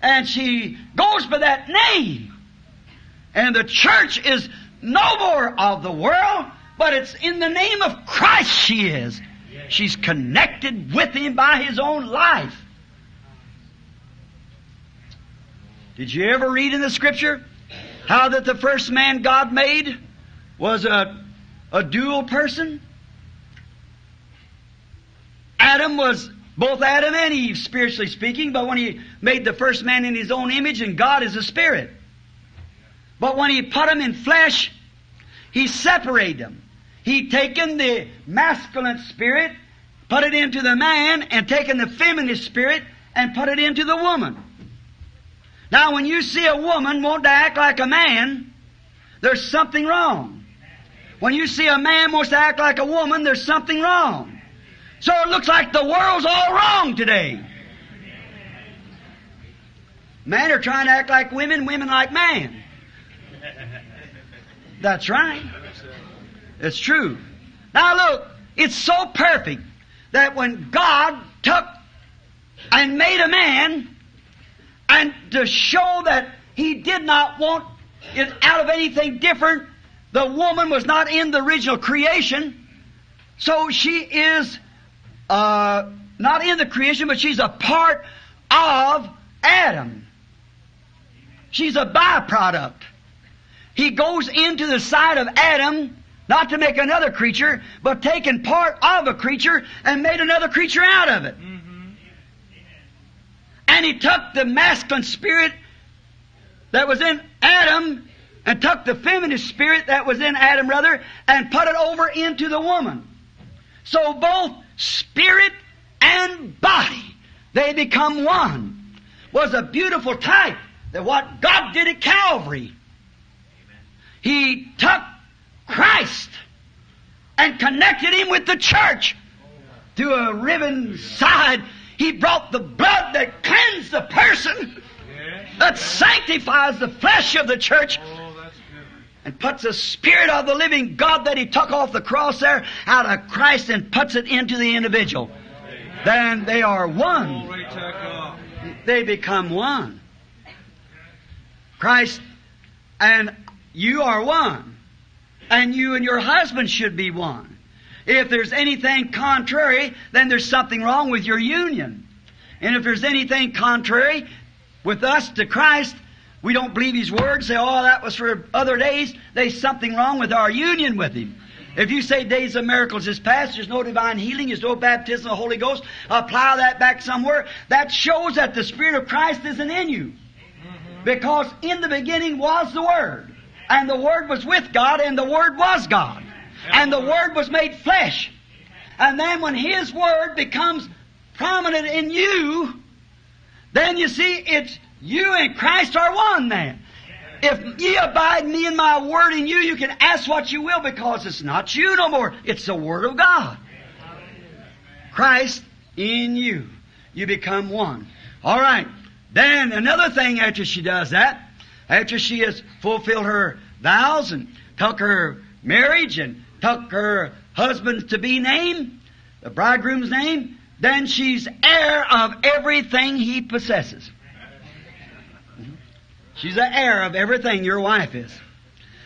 And she goes by that name. And the church is no more of the world, but it's in the name of Christ she is. She's connected with Him by His own life. Did you ever read in the Scripture how that the first man God made was a, a dual person? Adam was both Adam and Eve, spiritually speaking, but when He made the first man in His own image, and God is a spirit. But when He put him in flesh, He separated them. He taken the masculine spirit, put it into the man, and taken the feminine spirit and put it into the woman. Now, when you see a woman want to act like a man, there's something wrong. When you see a man wants to act like a woman, there's something wrong. So it looks like the world's all wrong today. Men are trying to act like women, women like man. That's right. It's true. Now look, it's so perfect that when God took and made a man, and to show that He did not want it out of anything different, the woman was not in the original creation, so she is uh, not in the creation, but she's a part of Adam. She's a byproduct. He goes into the side of Adam, not to make another creature, but taking part of a creature and made another creature out of it. Mm-hmm. And he took the masculine spirit that was in Adam and took the feminine spirit that was in Adam, rather, and put it over into the woman. So both spirit and body, they become one. Was a beautiful type that what God did at Calvary. He took Christ and connected Him with the church. Through a riven side, He brought the blood that cleansed the person, that sanctifies the flesh of the church, and puts the Spirit of the living God that He took off the cross there out of Christ and puts it into the individual. Then they are one. They become one. Christ and you are one. And you and your husband should be one. If there's anything contrary, then there's something wrong with your union. And if there's anything contrary with us to Christ, we don't believe His word, say, oh, that was for other days. There's something wrong with our union with Him. If you say days of miracles is past, there's no divine healing, there's no baptism of the Holy Ghost, apply that back somewhere. That shows that the Spirit of Christ isn't in you. Because in the beginning was the Word. And the Word was with God, and the Word was God. And the Word was made flesh. And then when His Word becomes prominent in you, then you see it's you and Christ are one then. If ye abide in me and my word in you, you can ask what you will, because it's not you no more. It's the Word of God. Christ in you. You become one. All right. Then another thing after she does that, after she has fulfilled her vows and took her marriage and took her husband-to-be name, the bridegroom's name, then she's heir of everything he possesses. She's an heir of everything your wife is.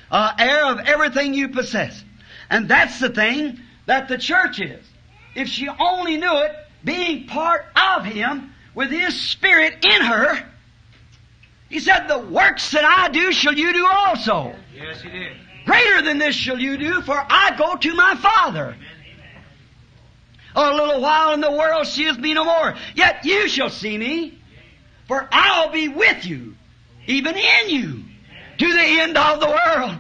An heir of everything you possess. And that's the thing that the church is. If she only knew it, being part of Him with His Spirit in her, He said, the works that I do shall you do also. Yes, He did. Greater than this shall you do, for I go to my Father. Amen. A little while in the world seeth me no more, yet you shall see me, for I'll be with you. Even in you, to the end of the world.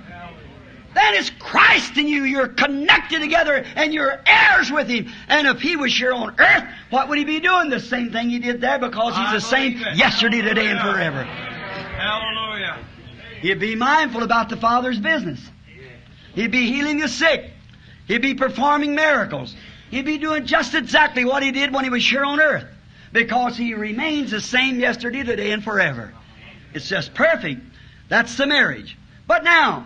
That is Christ in you. You're connected together and you're heirs with Him. And if He was here on earth, what would He be doing? The same thing He did there, because He's the same yesterday, today, and forever. Hallelujah. He'd be mindful about the Father's business. He'd be healing the sick. He'd be performing miracles. He'd be doing just exactly what He did when He was here on earth, because He remains the same yesterday, today, and forever. It's just perfect. That's the marriage. But now,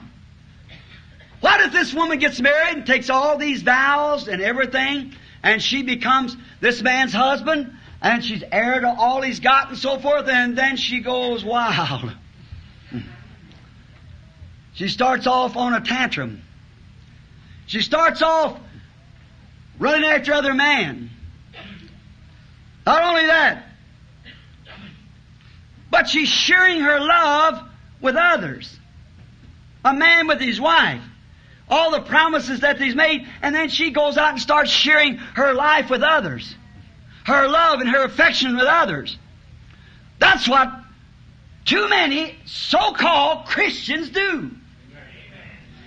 what if this woman gets married and takes all these vows and everything, and she becomes this man's husband, and she's heir to all he's got and so forth, and then she goes wild. She starts off on a tantrum. She starts off running after other men. Not only that, but she's sharing her love with others. A man with his wife. All the promises that he's made, and then she goes out and starts sharing her life with others. Her love and her affection with others. That's what too many so-called Christians do.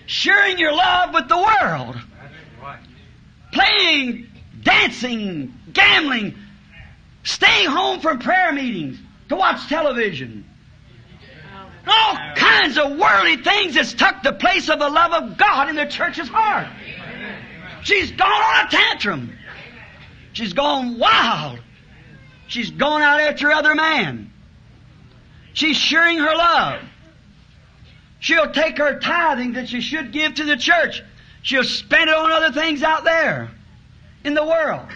Sharing your love with the world. Playing, dancing, gambling, staying home from prayer meetings, to watch television. All kinds of worldly things that's took the place of the love of God in the church's heart. She's gone on a tantrum. She's gone wild. She's gone out after other man. She's sharing her love. She'll take her tithing that she should give to the church. She'll spend it on other things out there in the world.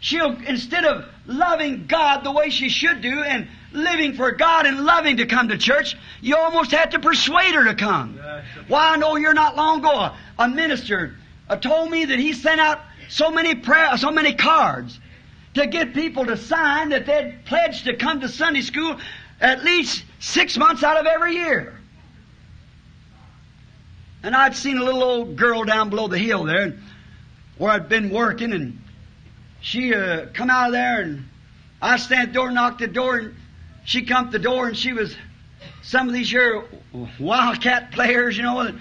She'll, instead of loving God the way she should do and living for God and loving to come to church, you almost have to persuade her to come. Why, I know here not long ago, a minister told me that he sent out so many prayer, so many cards to get people to sign that they'd pledged to come to Sunday school at least six months out of every year. And I'd seen a little old girl down below the hill there where I'd been working, and she uh, come out of there, and I stand at the door, knocked the door, and she come to the door, and she was some of these here wildcat players, you know,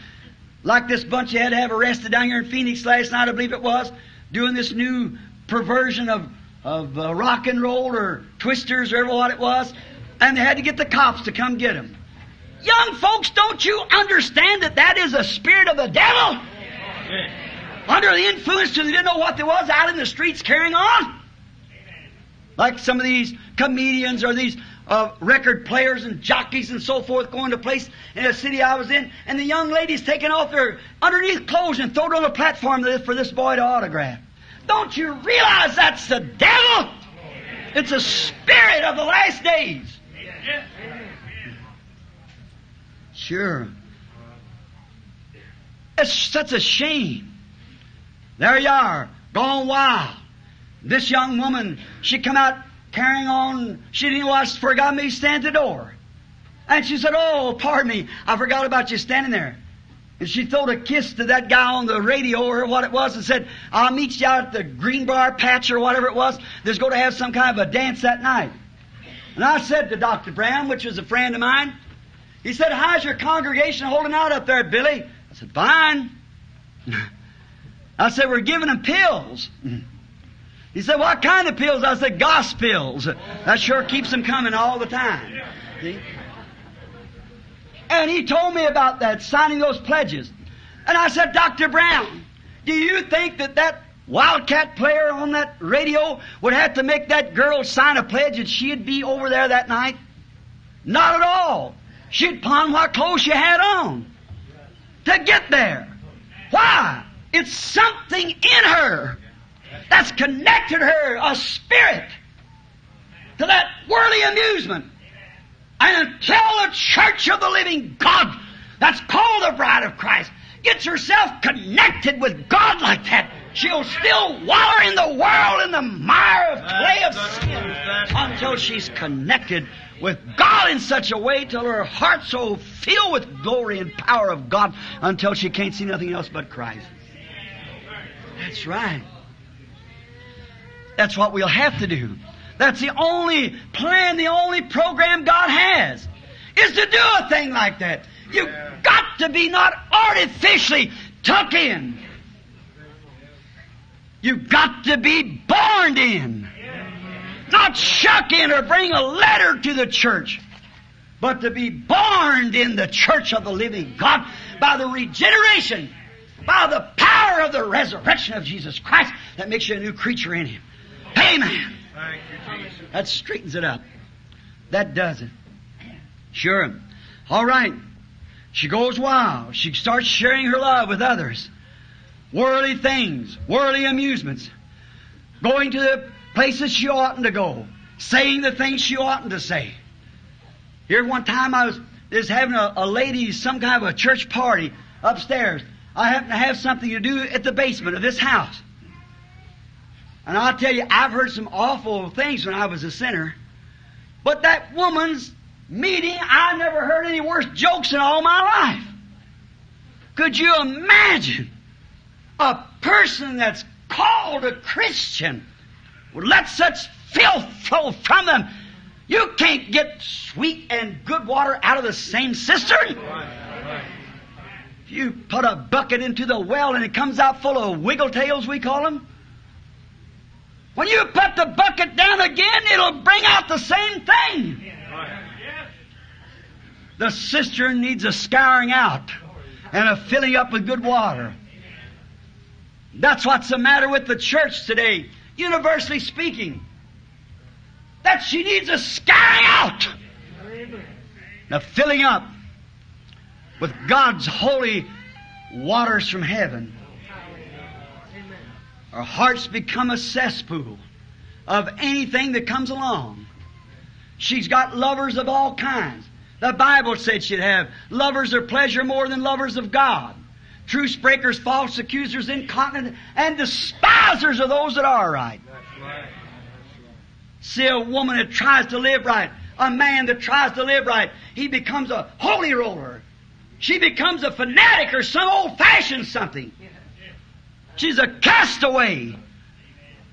like this bunch you had to have arrested down here in Phoenix last night, I believe it was, doing this new perversion of, of uh, rock and roll or twisters or what it was, and they had to get the cops to come get them. Young folks, don't you understand that that is a spirit of the devil? Amen. Under the influence, they didn't know what there was out in the streets carrying on. Amen. Like some of these comedians or these uh, record players and jockeys and so forth going to a place in a city I was in, and the young ladies taking off their underneath clothes and throwed on a platform for this boy to autograph. Don't you realize that's the devil? Amen. It's a spirit of the last days. Amen. Sure. It's such a shame. There you are, gone wild. This young woman, she come out carrying on. She didn't watch, forgot me, stand at the door. And she said, "Oh, pardon me, I forgot about you standing there." And she threw a kiss to that guy on the radio or what it was and said, "I'll meet you out at the Greenbrier Patch," or whatever it was. There's going to have some kind of a dance that night. And I said to Doctor Brown, which was a friend of mine, he said, "How's your congregation holding out up there, Billy?" I said, "Fine." I said, "We're giving them pills." He said, "What kind of pills?" I said, "Goss pills. That sure keeps them coming all the time." See? And he told me about that, signing those pledges. And I said, "Doctor Brown, do you think that that wildcat player on that radio would have to make that girl sign a pledge that she'd be over there that night?" Not at all. She'd pawn what clothes she had on to get there. Why? It's something in her that's connected her, a spirit, to that worldly amusement. And until the Church of the Living God, that's called the Bride of Christ, gets herself connected with God like that, she'll still wallow in the world in the mire of clay of sin until she's connected with God in such a way till her heart's so filled with glory and power of God until she can't see nothing else but Christ. That's right. That's what we'll have to do. That's the only plan, the only program God has, is to do a thing like that. You've got to be not artificially tucked in. You've got to be born in. Not shuck in or bring a letter to the church, but to be born in the Church of the Living God by the regeneration, by the power of the resurrection of Jesus Christ that makes you a new creature in Him. Amen. Thank you, Jesus. That straightens it up. That does it. Sure. All right. She goes wild. She starts sharing her love with others. Worldly things, worldly amusements, going to the places she oughtn't to go, saying the things she oughtn't to say. Here one time I was just having a, a lady, some kind of a church party upstairs. I happened to have something to do at the basement of this house. And I'll tell you, I've heard some awful things when I was a sinner. But that woman's meeting, I never heard any worse jokes in all my life. Could you imagine a person that's called a Christian would let such filth flow from them? You can't get sweet and good water out of the same cistern. If you put a bucket into the well and it comes out full of wiggle tails, we call them, when you put the bucket down again, it'll bring out the same thing. The cistern needs a scouring out and a filling up with good water. That's what's the matter with the church today, universally speaking, that she needs a scouring out, a filling up with God's holy waters from heaven. Our hearts become a cesspool of anything that comes along. She's got lovers of all kinds. The Bible said she'd have lovers of pleasure more than lovers of God. Truce breakers, false accusers, incontinent, and despisers of those that are right. That's right. That's right. See a woman that tries to live right, a man that tries to live right. He becomes a holy roller. She becomes a fanatic or some old-fashioned something. She's a castaway.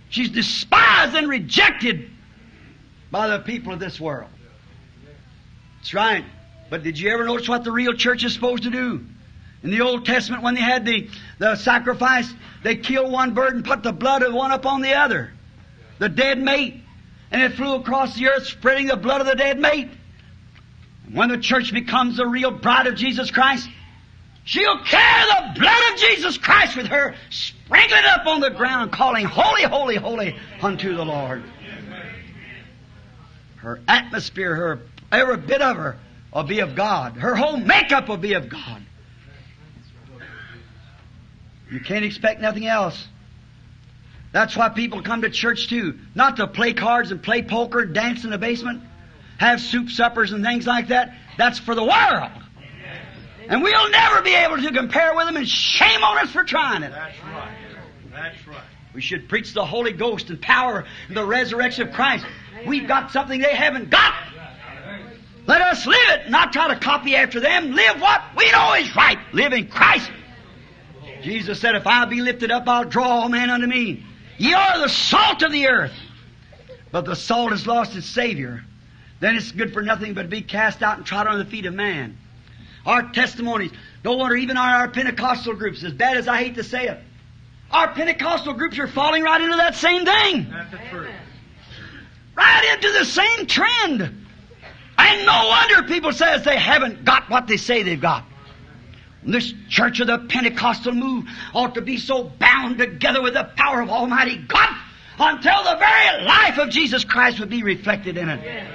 She's despised and rejected by the people of this world. That's right. But did you ever notice what the real church is supposed to do? In the Old Testament, when they had the, the sacrifice, they killed one bird and put the blood of one upon the other, the dead mate. And it flew across the earth, spreading the blood of the dead mate. And when the church becomes the real bride of Jesus Christ, she'll carry the blood of Jesus Christ with her, sprinkling it up on the ground, calling, "Holy, holy, holy unto the Lord." Her atmosphere, her every bit of her will be of God. Her whole makeup will be of God. You can't expect nothing else. That's why people come to church too. Not to play cards and play poker, dance in the basement, have soup suppers and things like that. That's for the world. And we'll never be able to compare with them, and shame on us for trying it. That's right. That's right. We should preach the Holy Ghost and power and the resurrection of Christ. We've got something they haven't got. Let us live it, not try to copy after them. Live what we know is right. Live in Christ. Jesus said, "If I be lifted up, I'll draw all men unto me." Ye are the salt of the earth. But the salt has lost its Savior. Then it's good for nothing but to be cast out and trod on the feet of man. Our testimonies, no wonder even our, our Pentecostal groups, as bad as I hate to say it, our Pentecostal groups are falling right into that same thing. That's the truth. Right into the same trend. And no wonder people says they haven't got what they say they've got. This church of the Pentecostal move ought to be so bound together with the power of Almighty God until the very life of Jesus Christ would be reflected in it. Amen.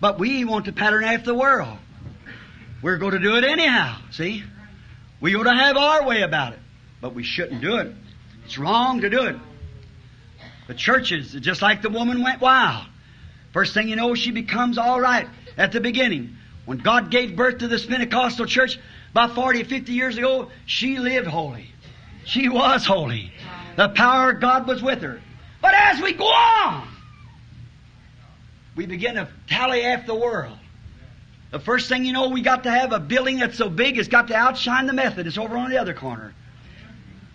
But we want to pattern after the world. We're going to do it anyhow, see? We ought to have our way about it, but we shouldn't do it. It's wrong to do it. The churches, just like the woman went wild. First thing you know, she becomes all right at the beginning. When God gave birth to this Pentecostal church, about forty or fifty years ago, she lived holy. She was holy. The power of God was with her. But as we go on, we begin to tally after the world. The first thing you know, we got to have a building that's so big, it's got to outshine the Methodist over on the other corner.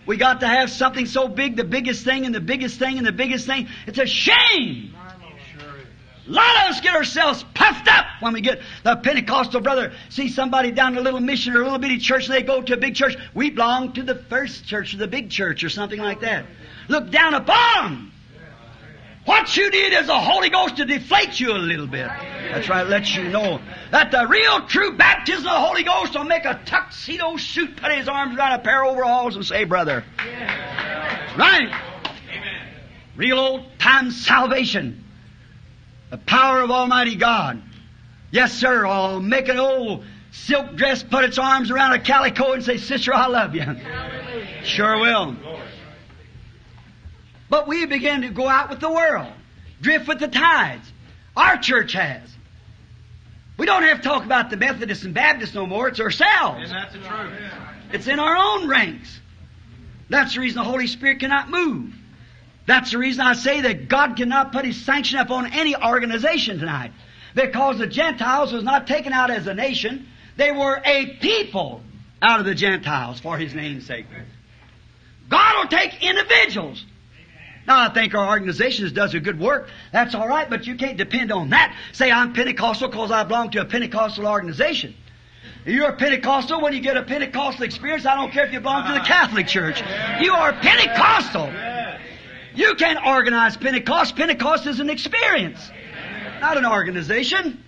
We got to have something so big, the biggest thing and the biggest thing and the biggest thing. It's a shame. A lot of us get ourselves puffed up when we get the Pentecostal brother. See somebody down in a little mission or a little bitty church and they go to a big church. We belong to the first church or the big church or something like that. Look down upon them. What you need is the Holy Ghost to deflate you a little bit. That's right, let you know that the real true baptism of the Holy Ghost will make a tuxedo suit, put his arms around a pair of overalls and say, "Brother." Right? Real old time salvation. The power of Almighty God. Yes, sir. I'll make an old silk dress, put its arms around a calico and say, "Sister, I love you." Sure will. But we begin to go out with the world. Drift with the tides. Our church has. We don't have to talk about the Methodists and Baptists no more. It's ourselves. And that's the truth. It's in our own ranks. That's the reason the Holy Spirit cannot move. That's the reason I say that God cannot put His sanction upon any organization tonight. Because the Gentiles was not taken out as a nation. They were a people out of the Gentiles for His name's sake. God will take individuals. Now, I think our organizations does a good work. That's all right, but you can't depend on that. Say, "I'm Pentecostal because I belong to a Pentecostal organization." You're a Pentecostal when you get a Pentecostal experience. I don't care if you belong to the Catholic Church. You are Pentecostal. You can't organize Pentecost. Pentecost is an experience, not an organization.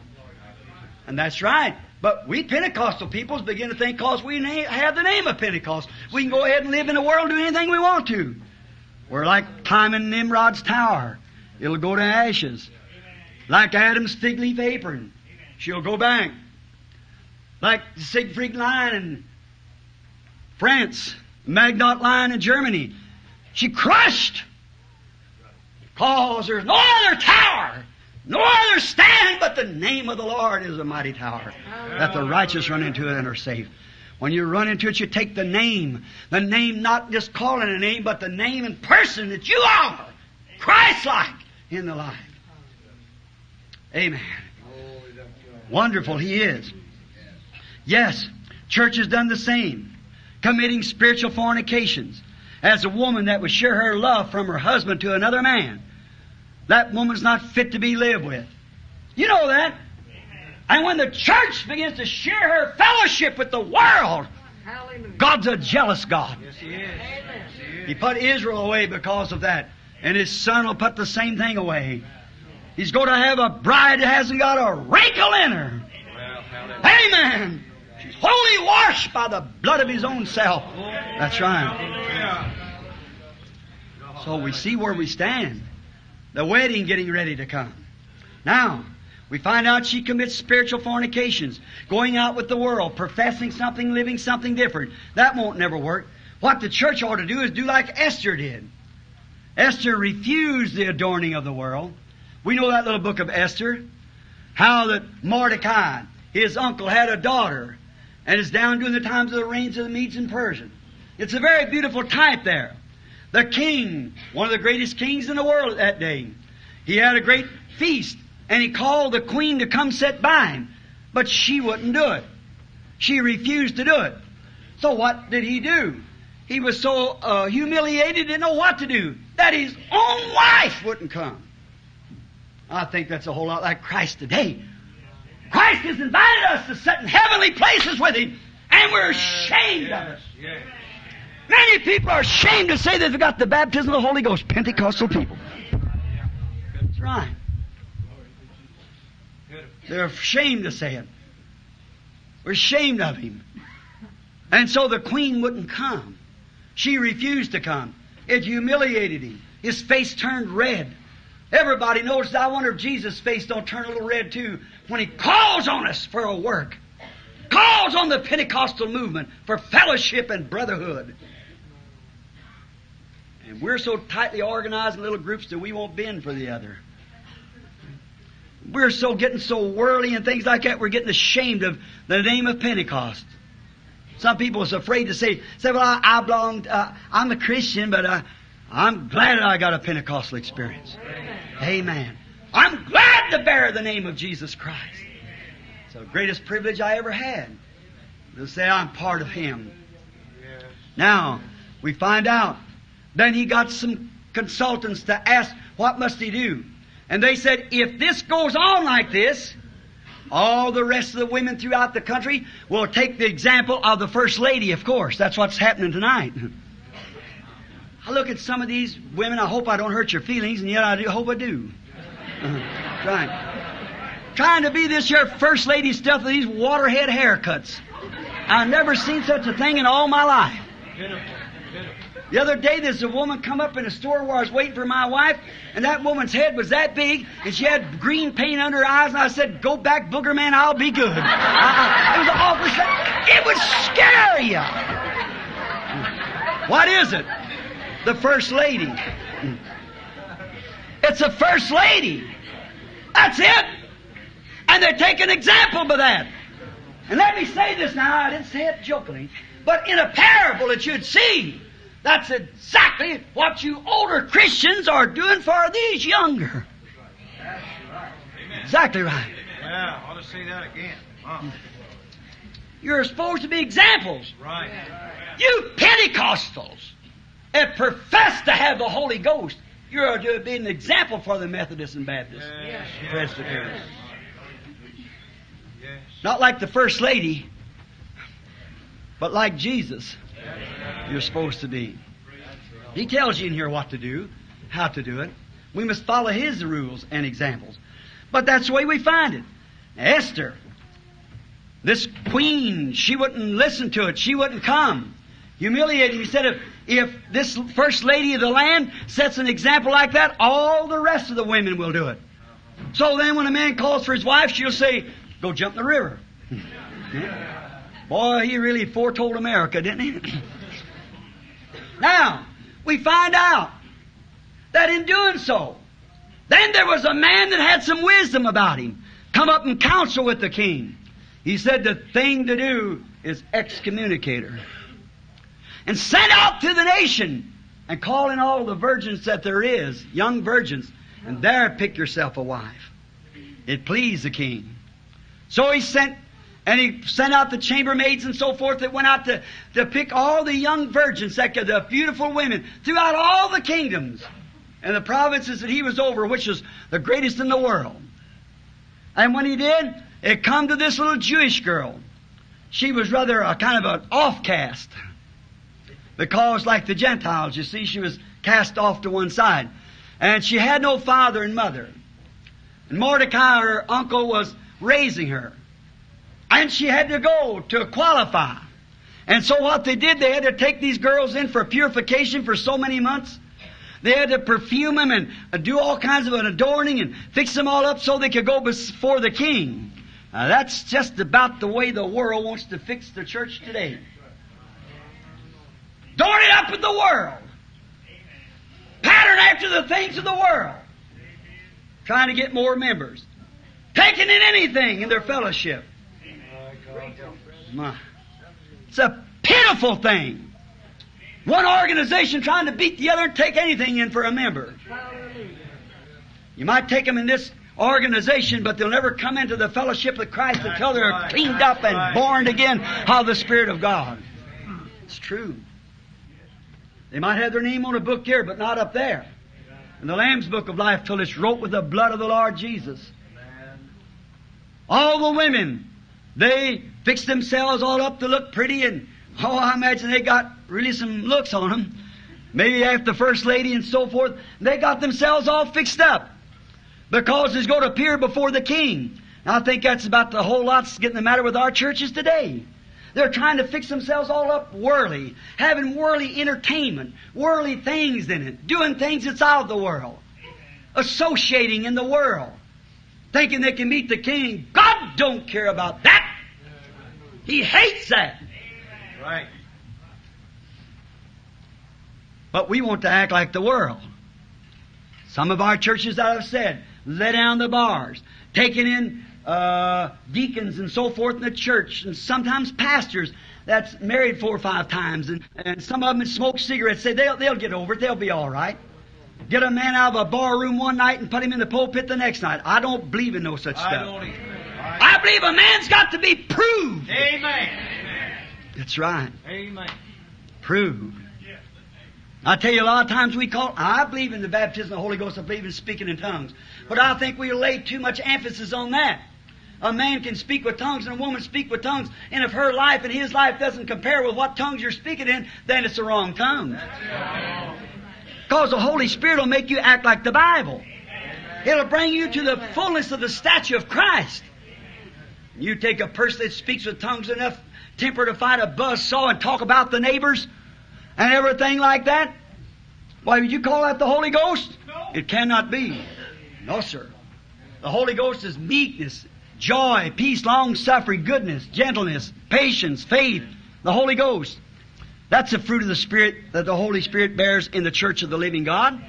And that's right. But we Pentecostal peoples begin to think because we have the name of Pentecost, we can go ahead and live in the world and do anything we want to. We're like climbing Nimrod's tower. It'll go to ashes. Like Adam's fig leaf apron. She'll go back. Like the Siegfried Line in France, the Magnot Line in Germany. She crushed. Because there's no other tower, no other stand, but the name of the Lord is a mighty tower, that the righteous run into it and are safe. When you run into it, you take the name. The name, not just calling a name, but the name and person that you are, Christ-like in the life. Amen. Wonderful He is. Yes, church has done the same, committing spiritual fornications. As a woman that would share her love from her husband to another man, that woman's not fit to be lived with. You know that. And when the church begins to share her fellowship with the world, God's a jealous God. Yes, He is. He put Israel away because of that. And His Son will put the same thing away. He's going to have a bride that hasn't got a wrinkle in her. Amen. She's wholly washed by the blood of His own self. That's right. So we see where we stand. The wedding getting ready to come. Now, we find out she commits spiritual fornications, going out with the world, professing something, living something different. That won't never work. What the church ought to do is do like Esther did. Esther refused the adorning of the world. We know that little book of Esther, how that Mordecai, his uncle, had a daughter, and it's down during the times of the reigns of the Medes and Persians. It's a very beautiful type there. The king, one of the greatest kings in the world at that day, he had a great feast, and he called the queen to come sit by him, but she wouldn't do it. She refused to do it. So what did he do? He was so uh, humiliated, didn't know what to do, that his own wife wouldn't come. I think that's a whole lot like Christ today. Christ has invited us to sit in heavenly places with Him, and we're ashamed yes, of it. Yes. Many people are ashamed to say they've got the baptism of the Holy Ghost, Pentecostal people. That's right. They're ashamed to say it. We're ashamed of Him. And so the queen wouldn't come. She refused to come. It humiliated him. His face turned red. Everybody knows. I wonder if Jesus' face don't turn a little red too when He calls on us for a work. Calls on the Pentecostal movement for fellowship and brotherhood. And we're so tightly organized in little groups that we won't bend for the other. We're so getting so whirly and things like that, we're getting ashamed of the name of Pentecost. Some people are afraid to say, say well, I, I belong, to, uh, I'm a Christian, but I, I'm glad I got a Pentecostal experience. Amen. I'm glad to bear the name of Jesus Christ. It's the greatest privilege I ever had, to say I'm part of Him. Now, we find out. Then he got some consultants to ask, what must he do? And they said, if this goes on like this, all the rest of the women throughout the country will take the example of the First Lady, of course. That's what's happening tonight. I look at some of these women. I hope I don't hurt your feelings, and yet I do, hope I do. Uh-huh. Right. Trying to be this here First Lady stuff with these waterhead haircuts. I've never seen such a thing in all my life. The other day, there's a woman come up in a store where I was waiting for my wife, and that woman's head was that big, and she had green paint under her eyes, and I said, go back, booger man, I'll be good. I, I, it was an awful sight. It would scare you. What is it? The First Lady. It's a First Lady. That's it. And they take an example by that. And let me say this now, I didn't say it jokingly, but in a parable that you'd see, that's exactly what you older Christians are doing for these younger. That's right. Amen. Exactly right. Yeah, I ought to say that again. Huh. You're supposed to be examples. Right. You Pentecostals that profess to have the Holy Ghost, you're to be an example for the Methodists and Baptists. Yes. Yes. Presbyterians. Yes. Not like the First Lady, but like Jesus. You're supposed to be. He tells you in here what to do, how to do it. We must follow His rules and examples. But that's the way we find it. Now, Esther, this queen, she wouldn't listen to it. She wouldn't come. Humiliating. He said, if, if this First Lady of the land sets an example like that, all the rest of the women will do it. So then when a man calls for his wife, she'll say, go jump in the river. Boy, he really foretold America, didn't he? Now, we find out that in doing so, then there was a man that had some wisdom about him, come up and counsel with the king. He said the thing to do is excommunicate her, and send out to the nation and call in all the virgins that there is, young virgins, and there pick yourself a wife. It pleased the king. So he sent, and he sent out the chambermaids and so forth that went out to, to pick all the young virgins, that, the beautiful women, throughout all the kingdoms and the provinces that he was over, which was the greatest in the world. And when he did, it come to this little Jewish girl. She was rather a kind of an off-cast, because like the Gentiles, you see, she was cast off to one side. And she had no father and mother. And Mordecai, her uncle, was raising her. And she had to go to qualify. And so what they did, they had to take these girls in for purification for so many months. They had to perfume them and do all kinds of an adorning and fix them all up so they could go before the king. Now that's just about the way the world wants to fix the church today. Adorn it up with the world. Pattern after the things of the world. Trying to get more members. Taking in anything in their fellowship. My. It's a pitiful thing. One organization trying to beat the other and take anything in for a member. You might take them in this organization, but they'll never come into the fellowship of Christ until they're cleaned up and born again of the Spirit of God. It's true. They might have their name on a book here, but not up there. In the Lamb's Book of Life till it's wrote with the blood of the Lord Jesus. All the women, they fixed themselves all up to look pretty, and oh, I imagine they got really some looks on them. Maybe after the first lady and so forth, they got themselves all fixed up because it's going to appear before the king. And I think that's about the whole lot's getting the matter with our churches today. They're trying to fix themselves all up worldly, having worldly entertainment, worldly things in it, doing things that's out of the world, associating in the world, thinking they can meet the king. God don't care about that. He hates that. Right. But we want to act like the world. Some of our churches, I have said, let down the bars, taking in uh, deacons and so forth in the church, and sometimes pastors that's married four or five times, and, and some of them smoke cigarettes. Say they'll, they'll get over it. They'll be all right. Get a man out of a bar room one night and put him in the pulpit the next night. I don't believe in no such stuff. I don't either. I believe a man's got to be proved. Amen. That's right. Amen. Proved. I tell you, a lot of times we call, I believe in the baptism of the Holy Ghost, I believe in speaking in tongues. But I think we lay too much emphasis on that. A man can speak with tongues and a woman speak with tongues, and if her life and his life doesn't compare with what tongues you're speaking in, then it's the wrong tongue. Because the Holy Spirit will make you act like the Bible. It'll bring you to the fullness of the stature of Christ. You take a person that speaks with tongues enough temper to fight a buzzsaw and talk about the neighbors and everything like that. Why, would you call that the Holy Ghost? No. It cannot be. No, sir. The Holy Ghost is meekness, joy, peace, long-suffering, goodness, gentleness, patience, faith. The Holy Ghost. That's the fruit of the Spirit that the Holy Spirit bears in the church of the living God.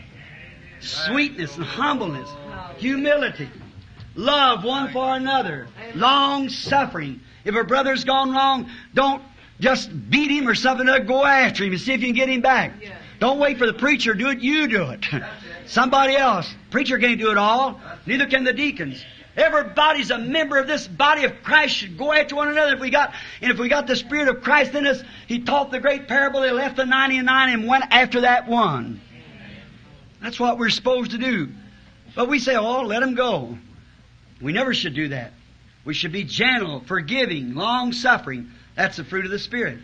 Sweetness and humbleness, humility. Love one for another. Long suffering. If a brother's gone wrong, don't just beat him or something. Go after him and see if you can get him back. Don't wait for the preacher to do it. You do it. Somebody else. Preacher can't do it all. Neither can the deacons. Everybody's a member of this body of Christ, should go after one another. If we got, and if we got the Spirit of Christ in us, He taught the great parable. He left the ninety-nine and went after that one. That's what we're supposed to do. But we say, oh, let him go. We never should do that. We should be gentle, forgiving, long-suffering. That's the fruit of the Spirit.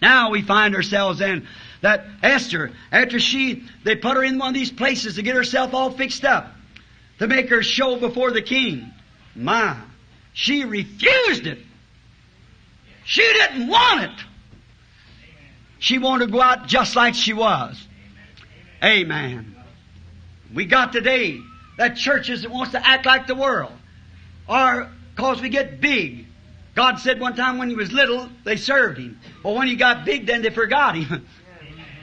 Now we find ourselves in that Esther, after she, they put her in one of these places to get herself all fixed up, to make her show before the king. My, she refused it. She didn't want it. She wanted to go out just like she was. Amen. We got today that churches that wants to act like the world. Or because we get big. God said one time when he was little, they served him. But when he got big, then they forgot him.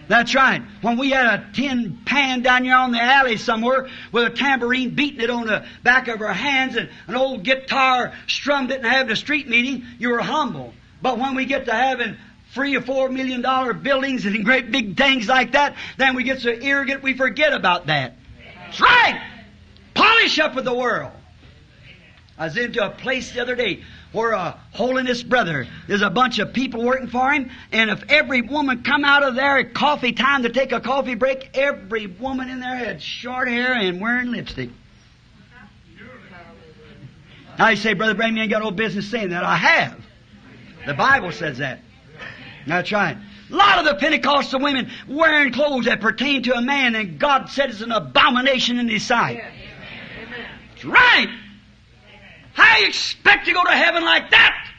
That's right. When we had a tin pan down here on the alley somewhere with a tambourine beating it on the back of our hands and an old guitar strummed it and having a street meeting, you were humble. But when we get to having three or four million dollar buildings and great big things like that, then we get so arrogant we forget about that. That's right. Polish up with the world. I was into a place the other day where a holiness brother, there's a bunch of people working for him, and if every woman come out of there at coffee time to take a coffee break, every woman in there had short hair and wearing lipstick. Now you say, Brother Branham, you ain't got no business saying that. I have. The Bible says that. That's right. A lot of the Pentecostal women wearing clothes that pertain to a man, and God said it's an abomination in His sight. That's right. How you expect to go to heaven like that?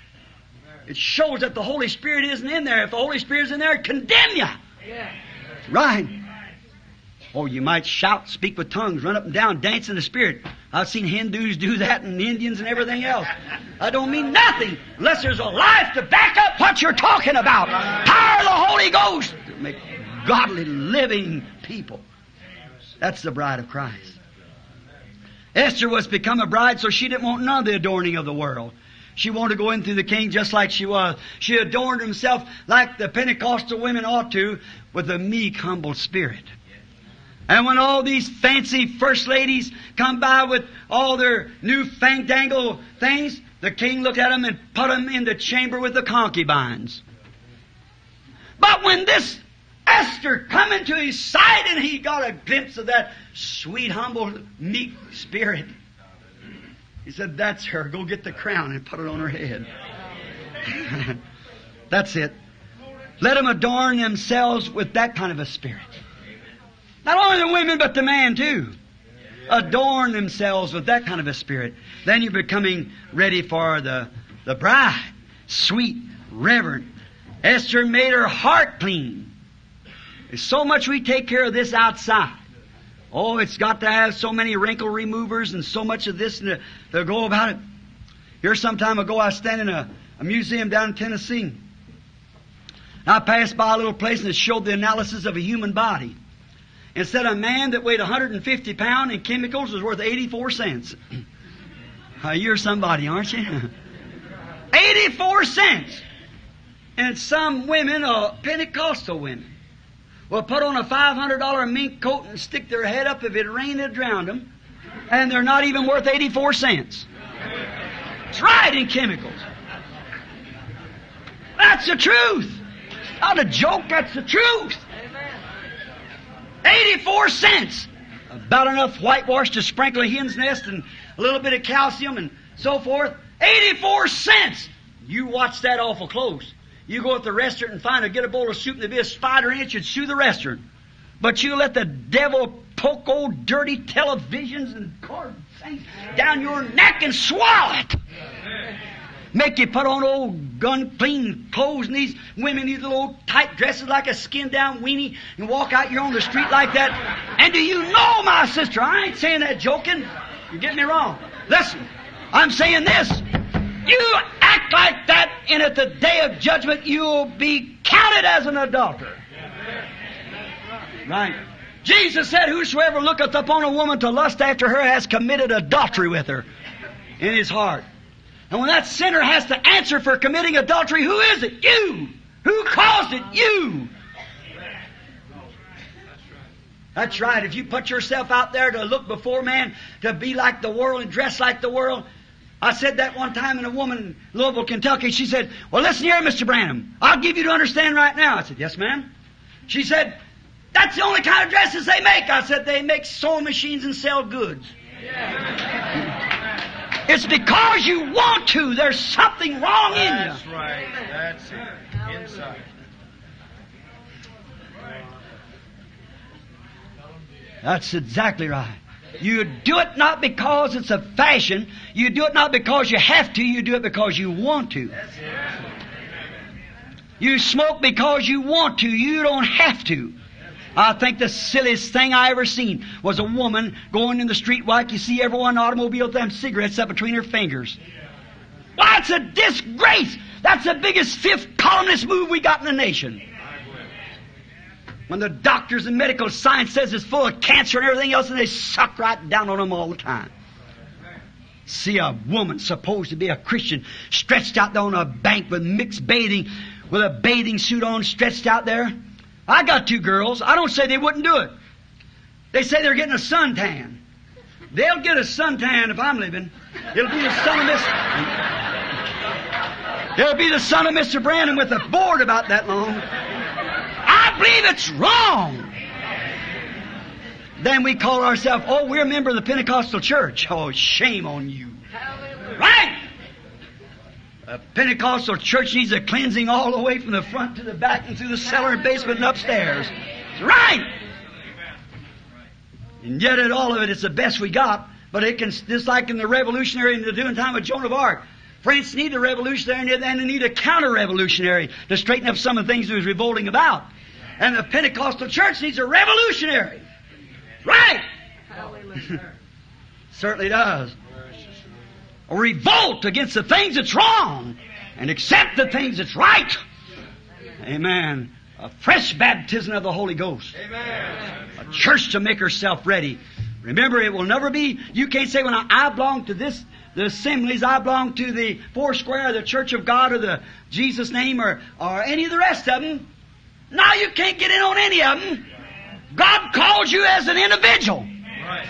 It shows that the Holy Spirit isn't in there. If the Holy Spirit's in there, it condemns you. Yeah. Right. Oh, you might shout, speak with tongues, run up and down, dance in the Spirit. I've seen Hindus do that and Indians and everything else. I don't mean nothing unless there's a life to back up what you're talking about. Power of the Holy Ghost to make godly living people. That's the bride of Christ. Esther was become a bride, so she didn't want none of the adorning of the world. She wanted to go in through the king just like she was. She adorned herself like the Pentecostal women ought to, with a meek, humble spirit. And when all these fancy first ladies come by with all their new fandangle things, the king looked at them and put them in the chamber with the concubines. But when this Esther come into his side, and he got a glimpse of that sweet, humble, meek spirit, he said, that's her. Go get the crown and put it on her head. That's it. Let them adorn themselves with that kind of a spirit. Not only the women, but the man too. Adorn themselves with that kind of a spirit. Then you're becoming ready for the, the bride. Sweet, reverent. Esther made her heart clean. There's so much we take care of this outside. Oh, it's got to have so many wrinkle removers and so much of this and to, to go about it. Here some time ago I was standing in a, a museum down in Tennessee. And I passed by a little place and it showed the analysis of a human body. It said a man that weighed one hundred fifty pounds in chemicals was worth eighty-four cents. uh, you're somebody, aren't you? eighty-four cents! And some women, uh, Pentecostal women, will put on a five hundred dollar mink coat and stick their head up. If it rained, it drowned them. And they're not even worth eighty-four cents. It's right in chemicals. That's the truth. Not a joke, that's the truth. eighty-four cents. About enough whitewash to sprinkle a hen's nest and a little bit of calcium and so forth. eighty-four cents. You watch that awful close. You go at the restaurant and find a, get a bowl of soup and there'd be a spider in it, you'd sue the restaurant. But you let the devil poke old dirty televisions and cord things down your neck and swallow it. Make you put on old gun clean clothes and these women, these little old tight dresses like a skin down weenie, and walk out here on the street like that. And do you know, my sister, I ain't saying that joking. You get me wrong. Listen, I'm saying this. You act like that, and at the day of judgment, you'll be counted as an adulterer. Right. Jesus said, whosoever looketh upon a woman to lust after her has committed adultery with her in his heart. And when that sinner has to answer for committing adultery, who is it? You! Who caused it? You! That's right. If you put yourself out there to look before man, to be like the world and dress like the world. I said that one time, and a woman in Louisville, Kentucky, she said, well, listen here, Mister Branham, I'll give you to understand right now. I said, yes, ma'am. She said, that's the only kind of dresses they make. I said, they make sewing machines and sell goods. Yeah. It's because you want to. There's something wrong in you. That's right. That's it. Inside. That's exactly right. You do it not because it's a fashion. You do it not because you have to. You do it because you want to. You smoke because you want to. You don't have to. I think the silliest thing I ever seen was a woman going in the street like you see everyone in an automobile with them cigarettes up between her fingers. Why, it's a disgrace. That's the biggest fifth columnist move we got in the nation. When the doctors and medical science says it's full of cancer and everything else, and they suck right down on them all the time. See a woman supposed to be a Christian stretched out there on a bank with mixed bathing, with a bathing suit on, stretched out there. I got two girls. I don't say they wouldn't do it. They say they're getting a suntan. They'll get a suntan if I'm living. It'll be the son of Mister It'll be the son of Mister Branham with a board about that long. I believe it's wrong. Then we call ourselves, oh, we're a member of the Pentecostal church. Oh, shame on you. Hallelujah. Right? A Pentecostal church needs a cleansing all the way from the front to the back and through the cellar and basement and upstairs. It's right. And yet at all of it, it's the best we got. But it can, just like in the revolutionary in the doing time of Joan of Arc, France need a revolutionary and they need a counter-revolutionary to straighten up some of the things that was revolting about. And the Pentecostal church needs a revolutionary. Right? Certainly does. A revolt against the things that's wrong and accept the things that's right. Amen. A fresh baptism of the Holy Ghost. Amen. A church to make herself ready. Remember, it will never be, you can't say, when I, I belong to this, the assemblies, I belong to the four square, the Church of God, or the Jesus name, or, or any of the rest of them. No, you can't get in on any of them. God calls you as an individual. Right.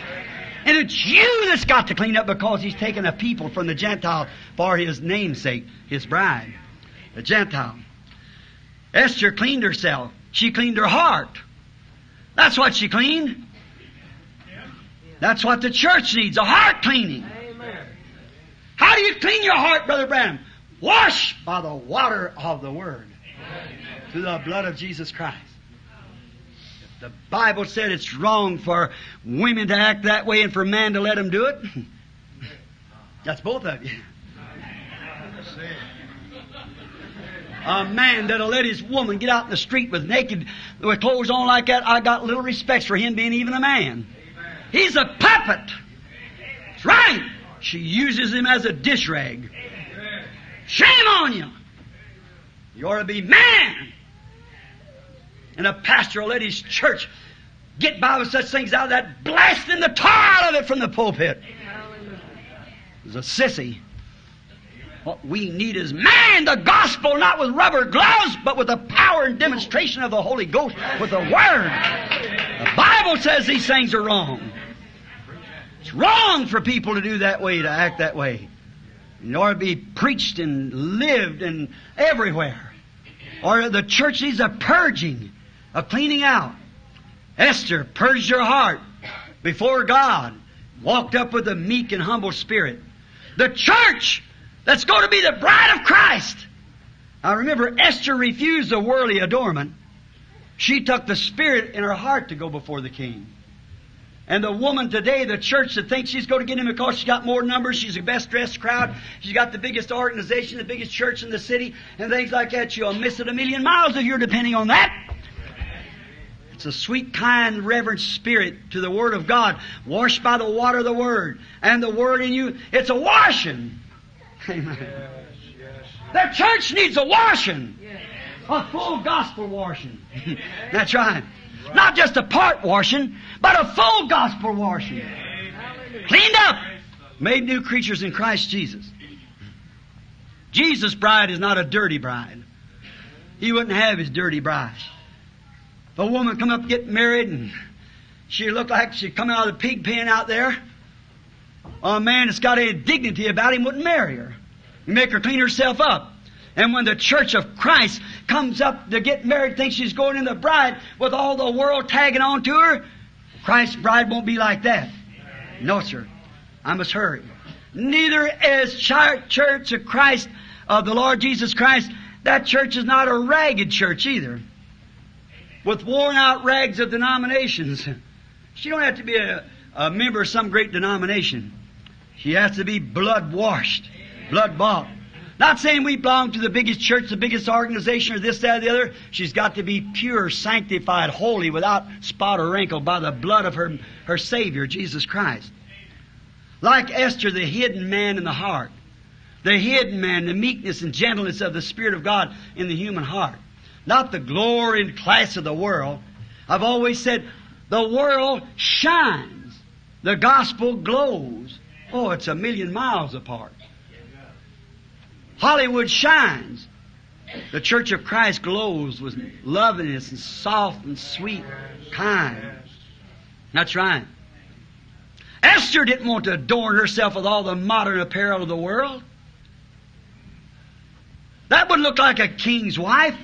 And it's you that's got to clean up, because He's taken a people from the Gentile for His namesake, His bride, the Gentile. Esther cleaned herself. She cleaned her heart. That's what she cleaned. That's what the church needs, a heart cleaning. Amen. How do you clean your heart, Brother Branham? Washed by the water of the Word. Amen. Through the blood of Jesus Christ. The Bible said it's wrong for women to act that way and for man to let them do it. That's both of you. A man that'll let his woman get out in the street with naked, with clothes on like that, I got little respect for him being even a man. He's a puppet. That's right. She uses him as a dish rag. Shame on you. You ought to be man. And a pastor will let his church get by with such things out of that, blasting the tar out of it from the pulpit. It's a sissy. What we need is man, the gospel, not with rubber gloves, but with the power and demonstration of the Holy Ghost, with the Word. The Bible says these things are wrong. It's wrong for people to do that way, to act that way. It ought to be preached and lived and everywhere. Or the church needs a purging, a cleaning out. Esther purged her heart before God, walked up with a meek and humble spirit. The church that's going to be the bride of Christ. I remember Esther refused the worldly adornment. She took the spirit in her heart to go before the king. And the woman today, the church, that thinks she's going to get him because she's got more numbers, she's the best dressed crowd, she's got the biggest organization, the biggest church in the city, and things like that, you'll miss it a million miles if you're depending on that. It's a sweet, kind, reverent spirit to the Word of God, washed by the water of the Word, and the Word in you. It's a washing. Amen. Yes, yes. The church needs a washing. Yes. A full gospel washing. That's right. Right. Not just a part washing, but a full gospel washing. Yes. Cleaned up. Made new creatures in Christ Jesus. Jesus' bride is not a dirty bride. He wouldn't have his dirty bride. If a woman come up and get married and she looked like she'd come out of the pig pen out there, a man that's got any dignity about him wouldn't marry her. Make her clean herself up. And when the Church of Christ comes up to get married, thinks she's going in the bride with all the world tagging on to her, Christ's bride won't be like that. No, sir. I must hurry. Neither is Church of Christ of the Lord Jesus Christ. That church is not a ragged church either, with worn out rags of denominations. She don't have to be a, a member of some great denomination. She has to be blood washed, blood bought. Not saying we belong to the biggest church, the biggest organization, or this, that, or the other. She's got to be pure, sanctified, holy, without spot or wrinkle, by the blood of her, her Savior, Jesus Christ. Like Esther, the hidden man in the heart. The hidden man, the meekness and gentleness of the Spirit of God in the human heart. Not the glory and class of the world. I've always said, the world shines. The gospel glows. Oh, it's a million miles apart. Hollywood shines. The Church of Christ glows with loveliness and soft and sweet, kind. That's right. Esther didn't want to adorn herself with all the modern apparel of the world. That would look like a king's wife.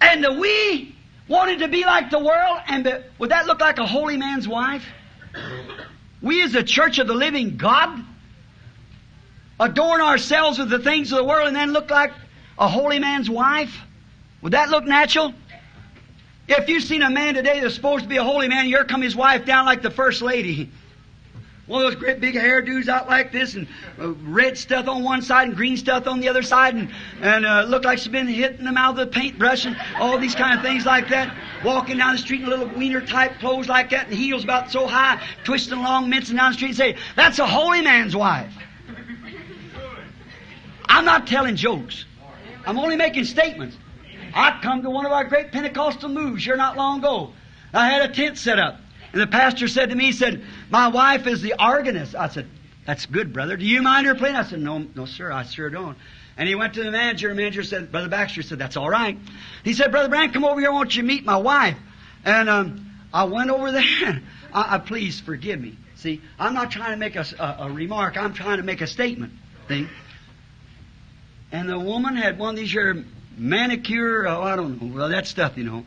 And we wanted to be like the world, and be, would that look like a holy man's wife? We as the church of the living God adorn ourselves with the things of the world and then look like a holy man's wife? Would that look natural? If you've seen a man today that's supposed to be a holy man, here come his wife down like the first lady. One of those great big hairdos out like this, and red stuff on one side and green stuff on the other side, and, and uh, looked like she'd been hit in the mouth with a paintbrush and all these kind of things like that. Walking down the street in little wiener-type clothes like that and heels about so high, twisting along, mincing down the street and saying, that's a holy man's wife. I'm not telling jokes. I'm only making statements. I come to one of our great Pentecostal moves here not long ago. I had a tent set up. And the pastor said to me, he said, my wife is the organist. I said, that's good, brother. Do you mind her playing? I said, no, no, sir, I sure don't. And he went to the manager. The manager said, Brother Baxter said, that's all right. He said, Brother Branham, come over here. I want you to meet my wife. And um, I went over there. I, I, please forgive me. See, I'm not trying to make a, a, a remark. I'm trying to make a statement thing. And the woman had one of these here manicure, oh, I don't know, well, that stuff, you know,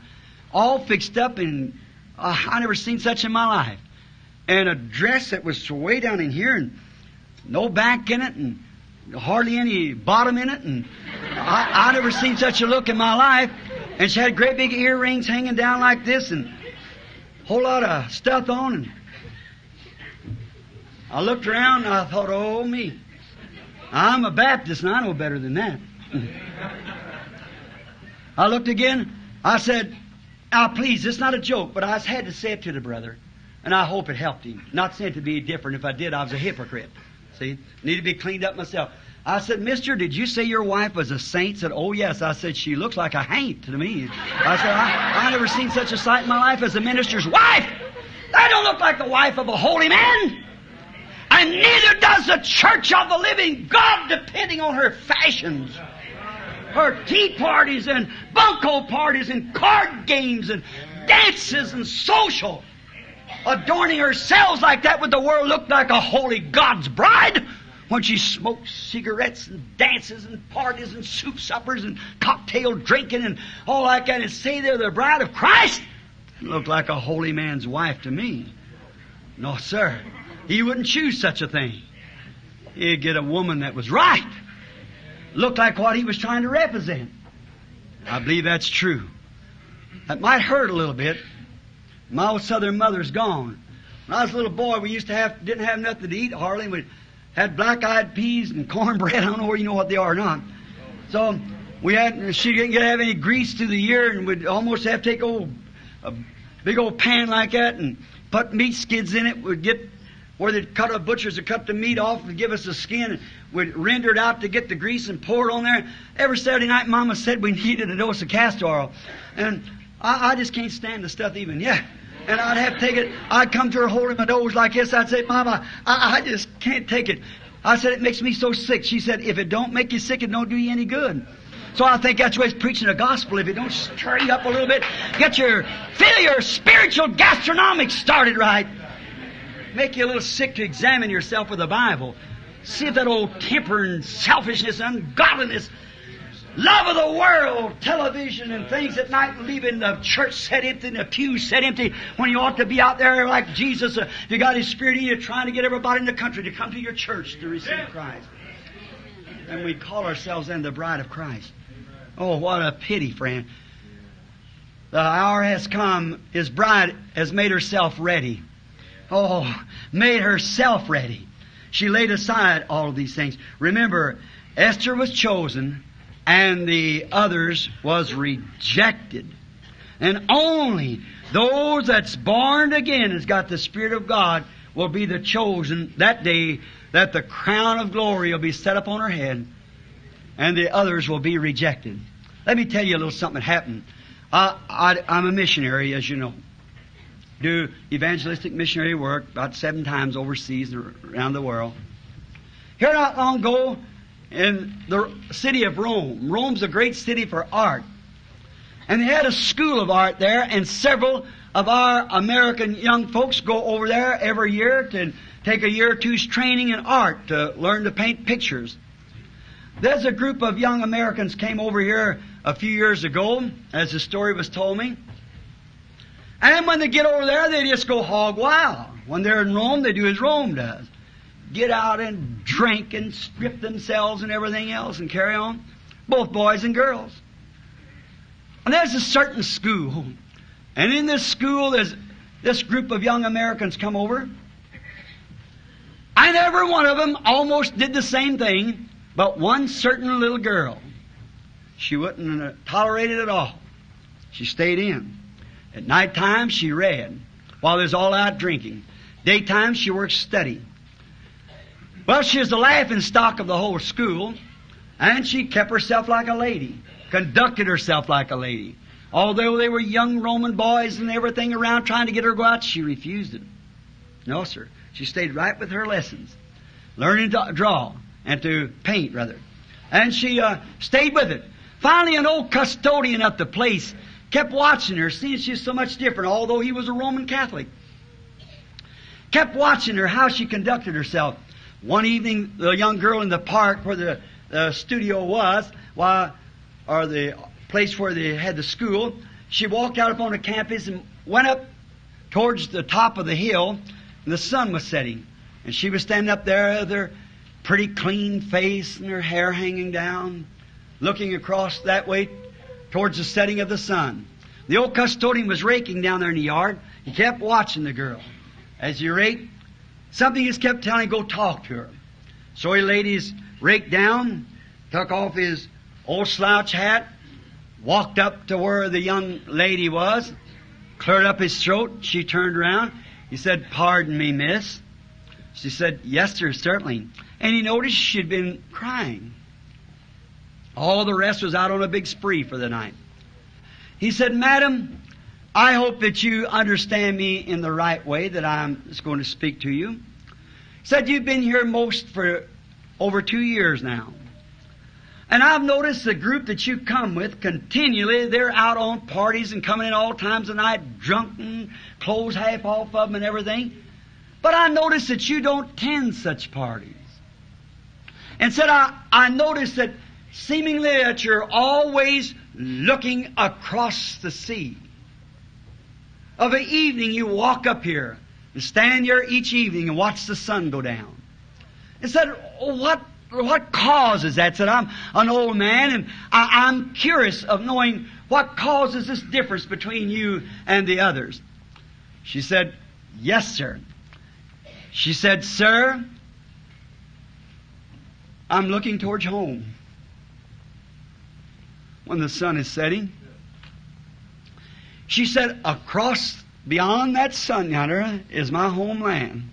all fixed up in... Uh, I never seen such in my life. And a dress that was way down in here and no back in it and hardly any bottom in it. And I, I never seen such a look in my life. And she had great big earrings hanging down like this and a whole lot of stuff on. And I looked around and I thought, oh, me. I'm a Baptist and I know better than that. I looked again. I said... Now, please, it's not a joke, but I just had to say it to the brother, and I hope it helped him. Not saying to be different. If I did, I was a hypocrite. See? Need to be cleaned up myself. I said, mister, did you say your wife was a saint? He said, oh, yes. I said, she looks like a haint to me. I said, I, I never seen such a sight in my life as a minister's wife. That don't look like the wife of a holy man. And neither does the church of the living God, depending on her fashions. Her tea parties and bunco parties and card games and dances and social. Adorning herselves like that with the world looked like a holy God's bride when she smokes cigarettes and dances and parties and soup suppers and cocktail drinking and all like that and say they're the bride of Christ. It looked like a holy man's wife to me. No, sir. He wouldn't choose such a thing. He'd get a woman that was right. Looked like what he was trying to represent. I believe that's true. That might hurt a little bit. My old southern mother's gone. When I was a little boy, we used to have didn't have nothing to eat hardly. We had black-eyed peas and cornbread. I don't know where you know what they are or not. So we had she didn't get to have any grease through the year, and we'd almost have to take old a big old pan like that and put meat skids in it. We'd get where they'd cut a butchers would cut the meat off and give us the skin and we'd render it out to get the grease and pour it on there. Every Saturday night, Mama said we needed a dose of castor oil. And I, I just can't stand the stuff even yet. And I'd have to take it. I'd come to her holding my nose like this. I'd say, Mama, I, I just can't take it. I said, it makes me so sick. She said, if it don't make you sick, it don't do you any good. So I think that's the way it's preaching the gospel. If it don't stir you up a little bit, get your, feel your spiritual gastronomic started right. Make you a little sick to examine yourself with the Bible. See if that old temper and selfishness and ungodliness, love of the world, television and things at night, leaving the church set empty and the pew set empty when you ought to be out there like Jesus. Uh, you got His Spirit in you, trying to get everybody in the country to come to your church to receive Christ. And we call ourselves then the bride of Christ. Oh, what a pity, friend. The hour has come. His bride has made herself ready. Oh, made herself ready. She laid aside all of these things. Remember, Esther was chosen and the others was rejected. And only those that's born again has got the Spirit of God will be the chosen that day that the crown of glory will be set upon her head and the others will be rejected. Let me tell you a little something that happened. I, I, I'm a missionary, as you know. Do evangelistic missionary work about seven times overseas and around the world. Here not long ago in the city of Rome. Rome's a great city for art. And they had a school of art there, and several of our American young folks go over there every year to take a year or two's training in art to learn to paint pictures. There's a group of young Americans came over here a few years ago, as the story was told me. And when they get over there, they just go hog wild. When they're in Rome, they do as Rome does. Get out and drink and strip themselves and everything else and carry on. Both boys and girls. And there's a certain school. And in this school, there's this group of young Americans come over. And every one of them almost did the same thing, but one certain little girl. She wouldn't tolerate it at all. She stayed in. At night time, she read while there's all out drinking. Daytime, she worked study. Well, she was the laughing stock of the whole school, and she kept herself like a lady, conducted herself like a lady. Although they were young Roman boys and everything around trying to get her to go out, she refused it. No, sir. She stayed right with her lessons, learning to draw and to paint, rather. And she uh, stayed with it. Finally, an old custodian at the place kept watching her, seeing she was so much different, although he was a Roman Catholic. Kept watching her, how she conducted herself. One evening, the young girl in the park where the, the studio was, while, or the place where they had the school, she walked out upon the campus and went up towards the top of the hill, and the sun was setting. And she was standing up there with her pretty clean face and her hair hanging down, looking across that way towards the setting of the sun. The old custodian was raking down there in the yard. He kept watching the girl. As he raked, something just kept telling him, go talk to her. So he laid his rake down, took off his old slouch hat, walked up to where the young lady was, cleared up his throat. She turned around. He said, pardon me, miss. She said, yes, sir, certainly. And he noticed she'd been crying. All the rest was out on a big spree for the night. He said, madam, I hope that you understand me in the right way that I'm just going to speak to you. He said, you've been here most for over two years now. And I've noticed the group that you come with continually, they're out on parties and coming in all times of night, drunken, clothes half off of them and everything. But I noticed that you don't attend such parties. And said, I, I noticed that seemingly that you're always looking across the sea. Of an evening you walk up here and stand here each evening and watch the sun go down. And said, what, what causes that? Said, I'm an old man and I, I'm curious of knowing what causes this difference between you and the others. She said, yes, sir. She said, sir, I'm looking towards home. When the sun is setting, she said, across beyond that sun yonder is my homeland.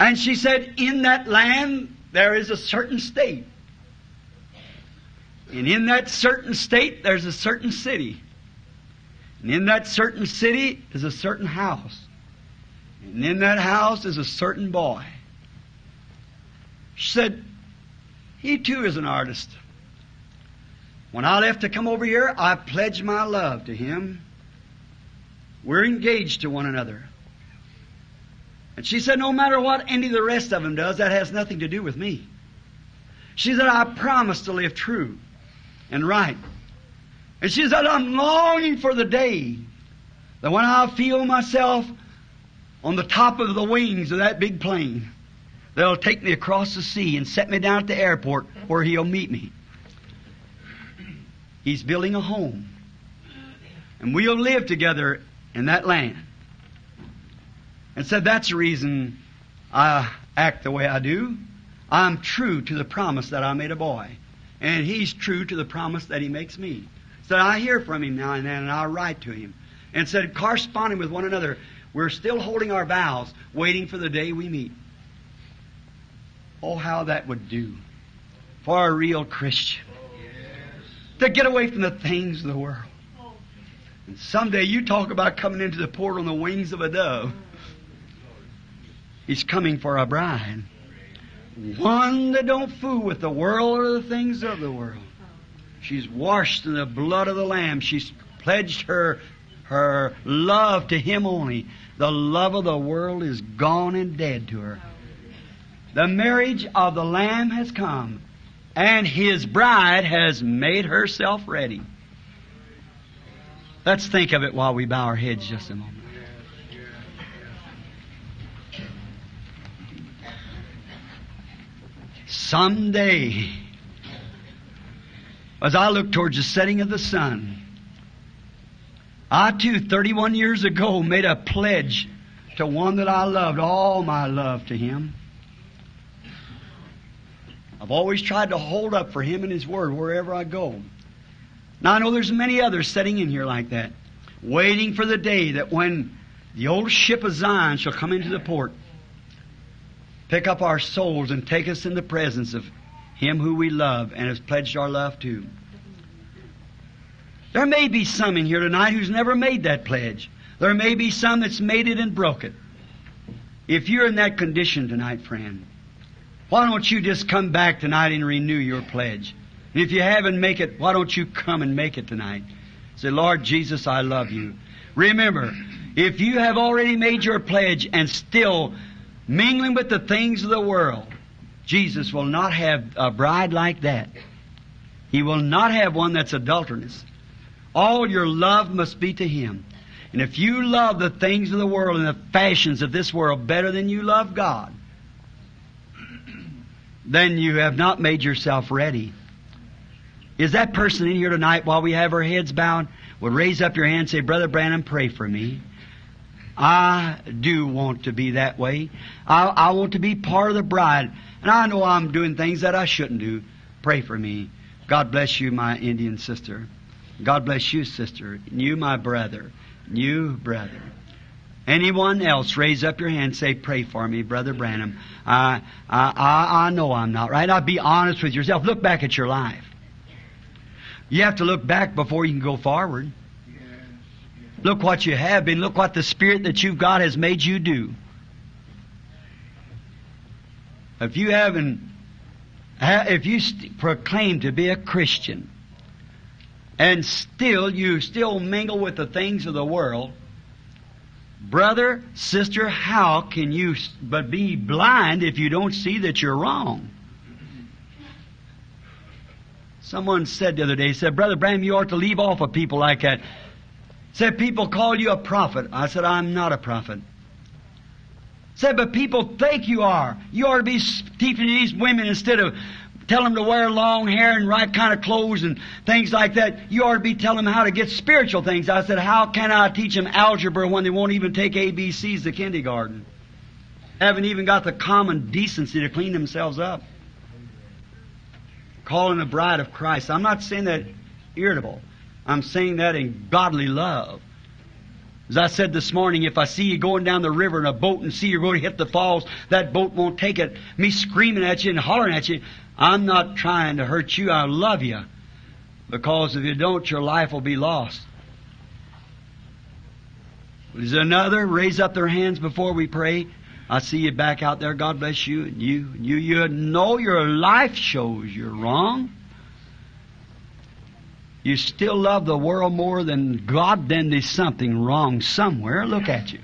And she said, in that land there is a certain state. And in that certain state there's a certain city. And in that certain city is a certain house. And in that house is a certain boy. She said, he too is an artist. When I left to come over here, I pledged my love to him. We're engaged to one another. And she said, no matter what any of the rest of them does, that has nothing to do with me. She said, I promise to live true and right. And she said, I'm longing for the day that when I feel myself on the top of the wings of that big plane, they'll take me across the sea and set me down at the airport where he'll meet me. He's building a home. And we'll live together in that land. And said, that's the reason I act the way I do. I'm true to the promise that I made a boy. And he's true to the promise that he makes me. Said, I hear from him now and then, and I write to him. And said, corresponding with one another, we're still holding our vows, waiting for the day we meet. Oh, how that would do for a real Christian. To get away from the things of the world. And someday you talk about coming into the port on the wings of a dove. He's coming for a bride. One that don't fool with the world or the things of the world. She's washed in the blood of the Lamb. She's pledged her, her love to Him only. The love of the world is gone and dead to her. The marriage of the Lamb has come, and His bride has made herself ready. Let's think of it while we bow our heads just a moment. Someday, as I look towards the setting of the sun, I too, thirty-one years ago, made a pledge to one that I loved, all my love to Him. I've always tried to hold up for Him and His Word wherever I go. Now, I know there's many others sitting in here like that, waiting for the day that when the old ship of Zion shall come into the port, pick up our souls and take us in the presence of Him who we love and has pledged our love to. There may be some in here tonight who's never made that pledge. There may be some that's made it and broke it. If you're in that condition tonight, friend, why don't you just come back tonight and renew your pledge? And if you haven't made it, why don't you come and make it tonight? Say, Lord Jesus, I love you. Remember, if you have already made your pledge and still mingling with the things of the world, Jesus will not have a bride like that. He will not have one that's adulterous. All your love must be to Him. And if you love the things of the world and the fashions of this world better than you love God, then you have not made yourself ready. Is that person in here tonight, while we have our heads bowed, would raise up your hand and say, Brother Branham, pray for me. I do want to be that way. I, I want to be part of the bride. And I know I'm doing things that I shouldn't do. Pray for me. God bless you, my Indian sister. God bless you, sister. And you, my brother. And you, brother. Anyone else, raise up your hand and say, pray for me, Brother Branham. I, I, I, I know I'm not right. I'll be honest with yourself. Look back at your life. You have to look back before you can go forward. Look what you have been. Look what the Spirit that you've got has made you do. If you haven't, if you st- proclaim to be a Christian, and still you still mingle with the things of the world, brother, sister, how can you but be blind if you don't see that you're wrong? Someone said the other day, he said, Brother Branham, you ought to leave off of people like that. Said, people call you a prophet. I said, I'm not a prophet. Said, but people think you are. You ought to be teaching these women instead of telling them to wear long hair and right kind of clothes and things like that. You ought to be telling them how to get spiritual things. I said, how can I teach them algebra when they won't even take A B Cs to kindergarten? Haven't even got the common decency to clean themselves up. Calling the bride of Christ. I'm not saying that irritable. I'm saying that in godly love. As I said this morning, if I see you going down the river in a boat and see you're going to hit the falls, that boat won't take it. Me screaming at you and hollering at you, I'm not trying to hurt you. I love you. Because if you don't, your life will be lost. Is there another? Raise up their hands before we pray. I see you back out there. God bless you. And you, you, you know your life shows you're wrong. You still love the world more than God, then there's something wrong somewhere. Look at you.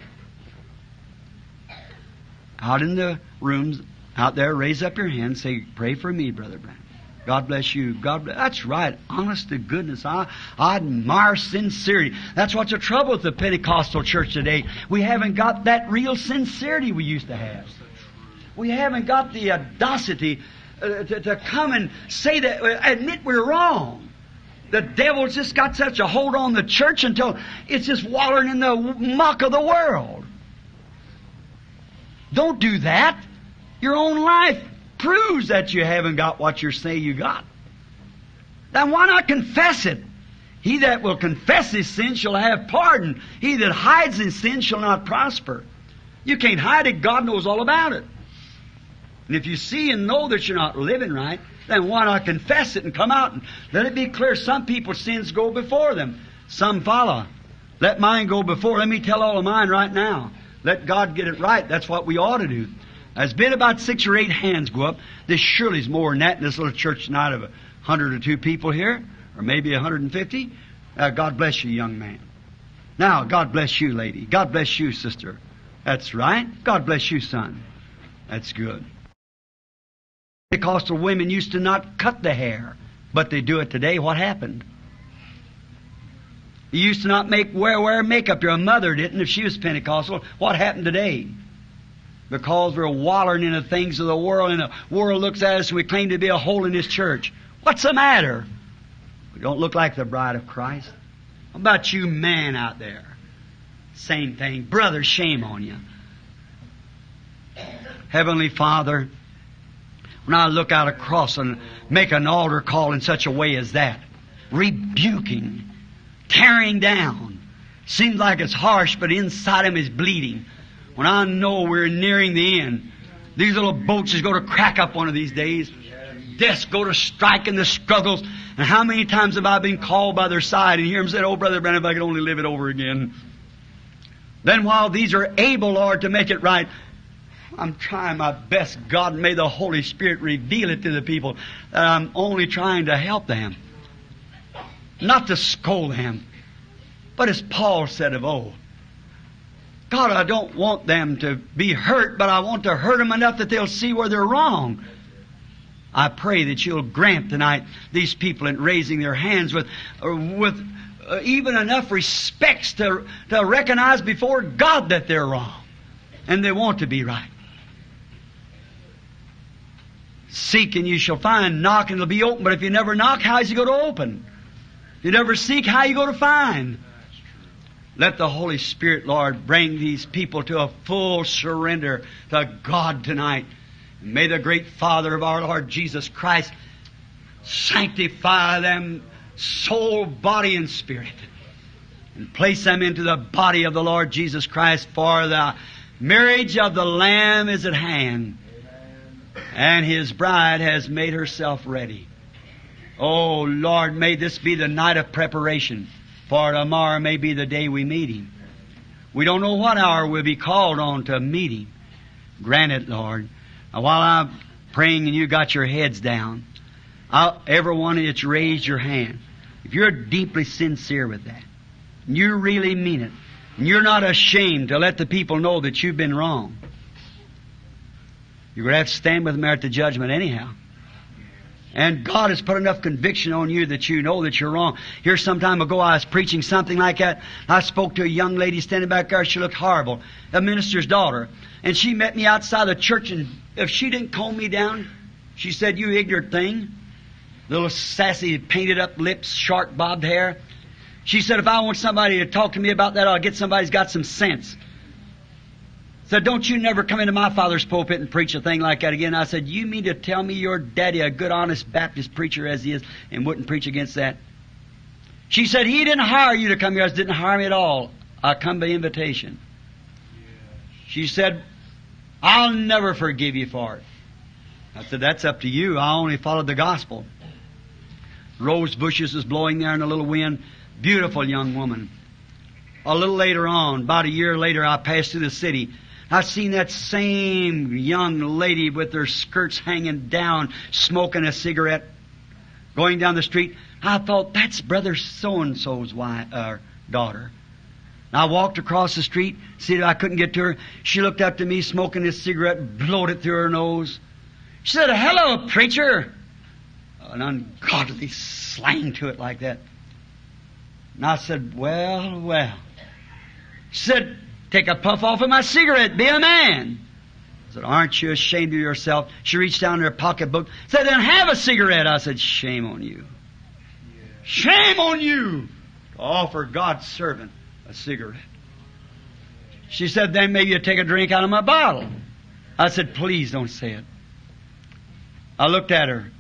Out in the rooms, out there, raise up your hand. Say, pray for me, Brother Branham. God bless you. God bless. That's right. Honest to goodness. I, I admire sincerity. That's what's the trouble with the Pentecostal church today. We haven't got that real sincerity we used to have. We haven't got the audacity uh, to, to come and say that, uh, admit we're wrong. The devil's just got such a hold on the church until it's just wallowing in the muck of the world. Don't do that. Your own life proves that you haven't got what you say you got. Then why not confess it? He that will confess his sin shall have pardon. He that hides his sin shall not prosper. You can't hide it. God knows all about it. And if you see and know that you're not living right, then why not confess it and come out and let it be clear? Some people's sins go before them. Some follow. Let mine go before. Let me tell all of mine right now. Let God get it right. That's what we ought to do. There's been about six or eight hands go up. This surely is more than that in this little church tonight of a hundred or two people here. or maybe one hundred fifty. Uh, God bless you, young man. Now, God bless you, lady. God bless you, sister. That's right. God bless you, son. That's good. Pentecostal women used to not cut the hair, but they do it today. What happened? You used to not make wear, wear makeup. Your mother didn't if she was Pentecostal. What happened today? Because we're wallowing in the things of the world, and the world looks at us and we claim to be a holiness church. What's the matter? We don't look like the bride of Christ. How about you man out there? Same thing. Brother, shame on you. Heavenly Father, when I look out across and make an altar call in such a way as that, rebuking, tearing down, seems like it's harsh, but inside him is bleeding. When I know we're nearing the end, these little boats is going to crack up one of these days. Death's going to strike in the struggles. And how many times have I been called by their side and hear them say, "Oh, Brother Branham, if I could only live it over again." Then while these are able, Lord, to make it right, I'm trying my best, God. May the Holy Spirit reveal it to the people that I'm only trying to help them, not to scold them. But as Paul said of old, God, I don't want them to be hurt, but I want to hurt them enough that they'll see where they're wrong. I pray that you'll grant tonight these people in raising their hands with, or with uh, even enough respects to, to recognize before God that they're wrong and they want to be right. Seek and you shall find, knock and it'll be open. But if you never knock, how is it going to open? If you never seek, how are you going to find? Let the Holy Spirit, Lord, bring these people to a full surrender to God tonight. And may the great Father of our Lord Jesus Christ sanctify them soul, body, and spirit, and place them into the body of the Lord Jesus Christ, for the marriage of the Lamb is at hand, and His bride has made herself ready. Oh, Lord, may this be the night of preparation. For tomorrow may be the day we meet Him. We don't know what hour we'll be called on to meet Him. Grant it, Lord. Now, while I'm praying and you got your heads down, I'll, everyone that's raised your hand, if you're deeply sincere with that, and you really mean it, and you're not ashamed to let the people know that you've been wrong, you're going to have to stand with them at the judgment anyhow. And God has put enough conviction on you that you know that you're wrong. Here some time ago I was preaching something like that. I spoke to a young lady standing back there. She looked horrible. A minister's daughter. And she met me outside the church, and if she didn't comb me down, she said, "You ignorant thing." Little sassy, painted up lips, short bobbed hair. She said, "If I want somebody to talk to me about that, I'll get somebody who's got some sense." So don't you never come into my father's pulpit and preach a thing like that again. I said, "You mean to tell me your daddy, a good, honest Baptist preacher as he is, and wouldn't preach against that?" She said, "He didn't hire you to come here." I said, "Didn't hire me at all. I come by invitation." She said, "I'll never forgive you for it." I said, "That's up to you. I only followed the gospel." Rose bushes was blowing there in a little wind. Beautiful young woman. A little later on, about a year later, I passed through the city. I seen that same young lady with her skirts hanging down, smoking a cigarette, going down the street. I thought, that's Brother So-and-so's wife, uh, daughter. And I walked across the street, see that I couldn't get to her. She looked up to me, smoking this cigarette, blowed it through her nose. She said, "Hello, preacher." An ungodly slang to it like that. And I said, "Well, well." She said, "Take a puff off of my cigarette. Be a man." I said, "Aren't you ashamed of yourself?" She reached down in her pocketbook. Said, "Then have a cigarette." I said, "Shame on you. Yeah. Shame on you to offer God's servant a cigarette." She said, "Then maybe you take a drink out of my bottle." I said, "Please don't say it." I looked at her.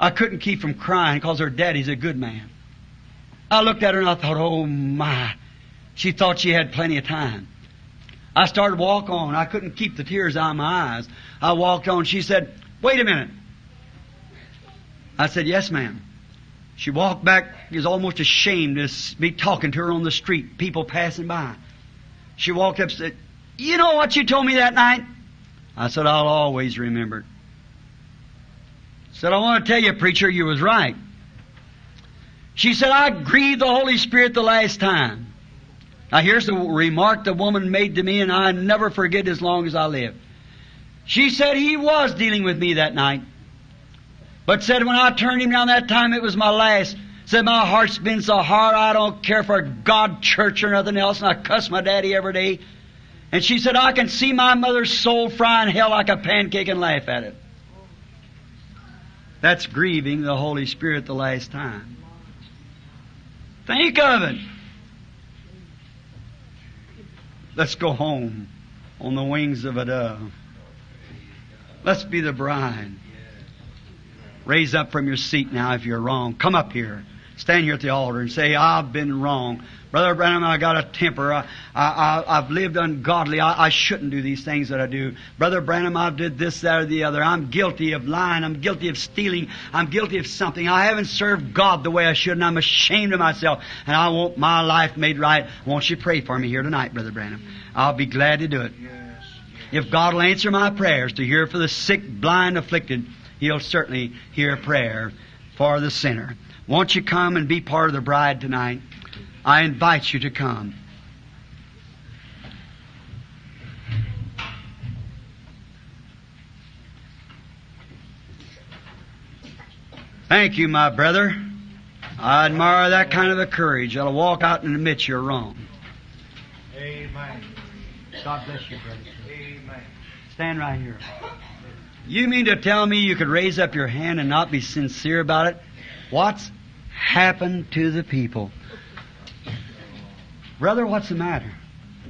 I couldn't keep from crying because her daddy's a good man. I looked at her and I thought, oh my. She thought she had plenty of time. I started to walk on. I couldn't keep the tears out of my eyes. I walked on. She said, "Wait a minute." I said, "Yes, ma'am." She walked back. She was almost ashamed to be talking to her on the street, people passing by. She walked up and said, "You know what you told me that night?" I said, "I'll always remember it." Said, "I want to tell you, preacher, you was right." She said, I grieved the Holy Spirit the last time. Now here's the remark the woman made to me, and I never forget as long as I live. She said, he was dealing with me that night. But said, when I turned him down that time, it was my last. Said, my heart's been so hard, I don't care for God, church, or nothing else. And I cuss my daddy every day. And she said, I can see my mother's soul fry in hell like a pancake and laugh at it. That's grieving the Holy Spirit the last time. Think of it. Let's go home on the wings of a dove. Let's be the bride. Raise up from your seat now if you're wrong. Come up here. Stand here at the altar and say, I've been wrong. Brother Branham, I got a temper. I, I, I've lived ungodly. I, I shouldn't do these things that I do. Brother Branham, I did this, that, or the other. I'm guilty of lying. I'm guilty of stealing. I'm guilty of something. I haven't served God the way I should, and I'm ashamed of myself. And I want my life made right. Won't you pray for me here tonight, Brother Branham? I'll be glad to do it. If God will answer my prayers to hear for the sick, blind, afflicted, He'll certainly hear prayer for the sinner. Won't you come and be part of the bride tonight? I invite you to come. Thank you, my brother. I admire that kind of a courage. I'll walk out and admit you're wrong. Amen. God bless you, brother. Amen. Stand right here. You mean to tell me you could raise up your hand and not be sincere about it? What's happened to the people? Brother, what's the matter?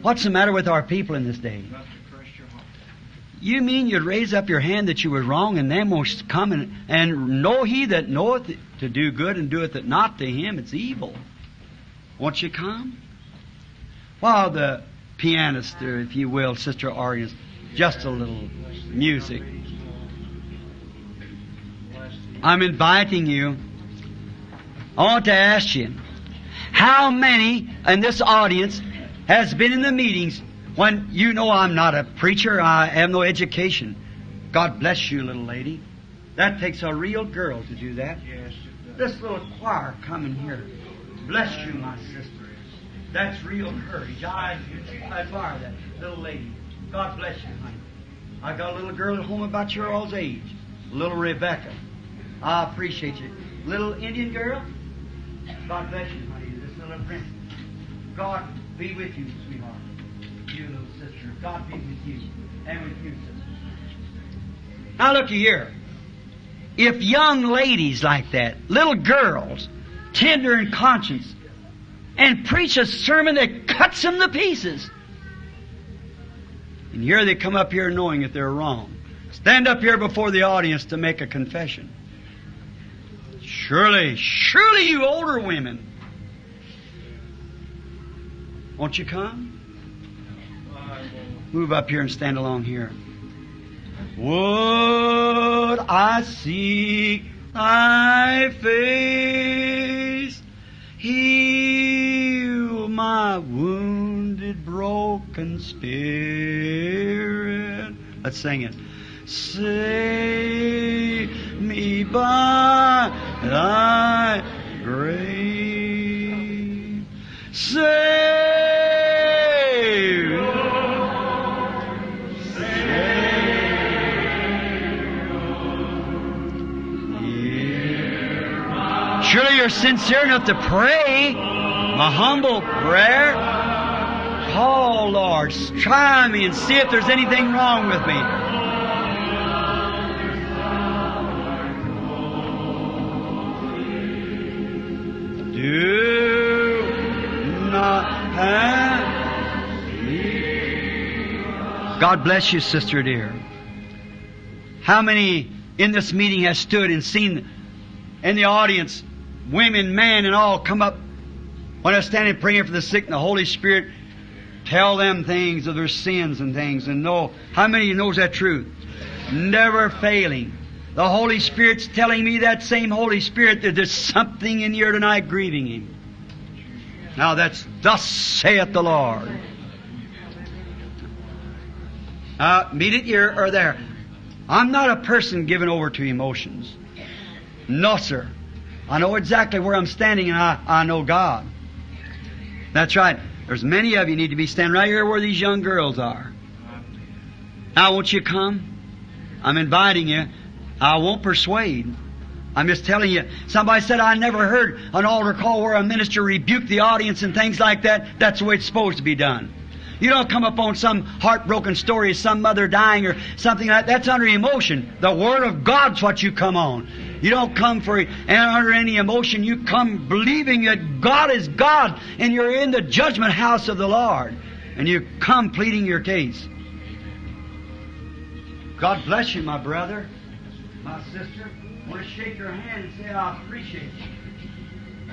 What's the matter with our people in this day? You mean you'd raise up your hand that you were wrong, and them will come and, and know he that knoweth to do good and doeth it not to him, it's evil. Won't you come? While the pianist, or if you will, Sister Arias, just a little music. I'm inviting you. I want to ask you, how many in this audience has been in the meetings when you know I'm not a preacher, I have no education? God bless you, little lady. That takes a real girl to do that. Yes, it does. This little choir coming here. Bless you, my sister. That's real courage. I admire that little lady. God bless you, honey. I got a little girl at home about your all's age. Little Rebecca. I appreciate you. Little Indian girl, God bless you, honey. This little princess. God be with you, sweetheart. You little sister. God be with you and with you, sister. Now look here. If young ladies like that, little girls, tender in conscience, and preach a sermon that cuts them to pieces, and here they come up here knowing that they're wrong, stand up here before the audience to make a confession. Surely, surely you older women. Won't you come? Move up here and stand along here. Would I seek thy face? Heal my wounded, broken spirit. Let's sing it. Save me by thy grace. Save, Lord, save, hear my. Surely you're sincere enough to pray a humble prayer. Call, Lord, try me and see if there's anything wrong with me. Do not have me. God bless you, sister dear. How many in this meeting has stood and seen in the audience, women, men, and all come up when I stand and praying for the sick, and the Holy Spirit tell them things of their sins and things, and know how many knows that truth? Never failing. The Holy Spirit's telling me, that same Holy Spirit, that there's something in here tonight grieving Him. Now that's thus saith the Lord. Uh, meet it here or there. I'm not a person given over to emotions. No, sir. I know exactly where I'm standing, and I, I know God. That's right. There's many of you need to be standing right here where these young girls are. Now, won't you come? I'm inviting you. I won't persuade. I'm just telling you. Somebody said, I never heard an altar call where a minister rebuked the audience and things like that. That's the way it's supposed to be done. You don't come upon some heartbroken story, some mother dying or something like that. That's under emotion. The Word of God's what you come on. You don't come for and under any emotion. You come believing that God is God and you're in the judgment house of the Lord. And you come pleading your case. God bless you, my brother, my sister. I want to shake your hand and say, I appreciate you.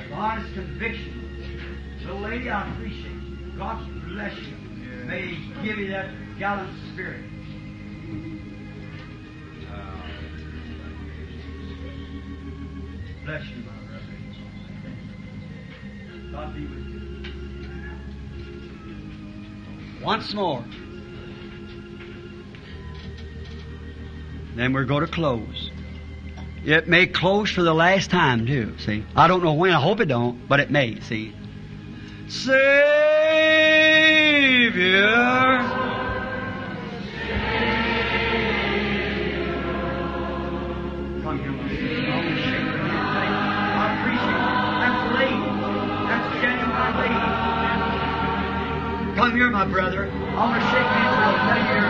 With honest conviction. Little lady, I appreciate you. God bless you. May He give you that gallant spirit. Bless you, my brother. God be with you. Once more. Then we're going to close. It may close for the last time, too, see. I don't know when. I hope it don't, but it may, see. Savior, come here, my sister. I appreciate it. That's a lady. That's a genuine lady. Come here, my brother. I want to shake hands with you right here.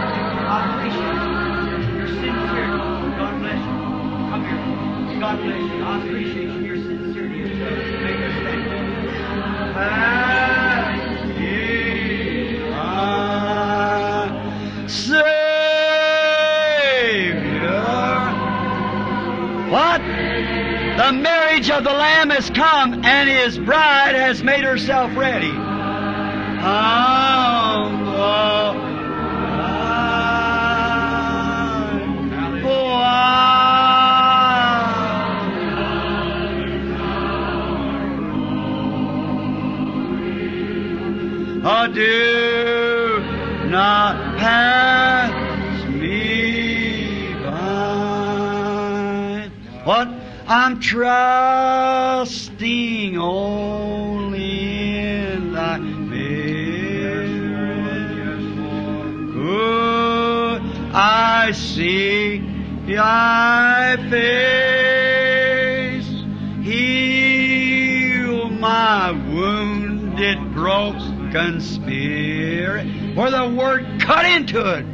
I appreciate it. You're sincere. God bless you. Come here. God bless you. I appreciate you. Your sincerity. You make us thank you. As ye are Savior. What? The marriage of the Lamb has come, and His bride has made herself ready. Oh, oh. Oh, do not pass me by. What? I'm trusting only in Thy mercy. Good, I seek Thy face. Heal my wounded, broken spirit, where the word cut into it.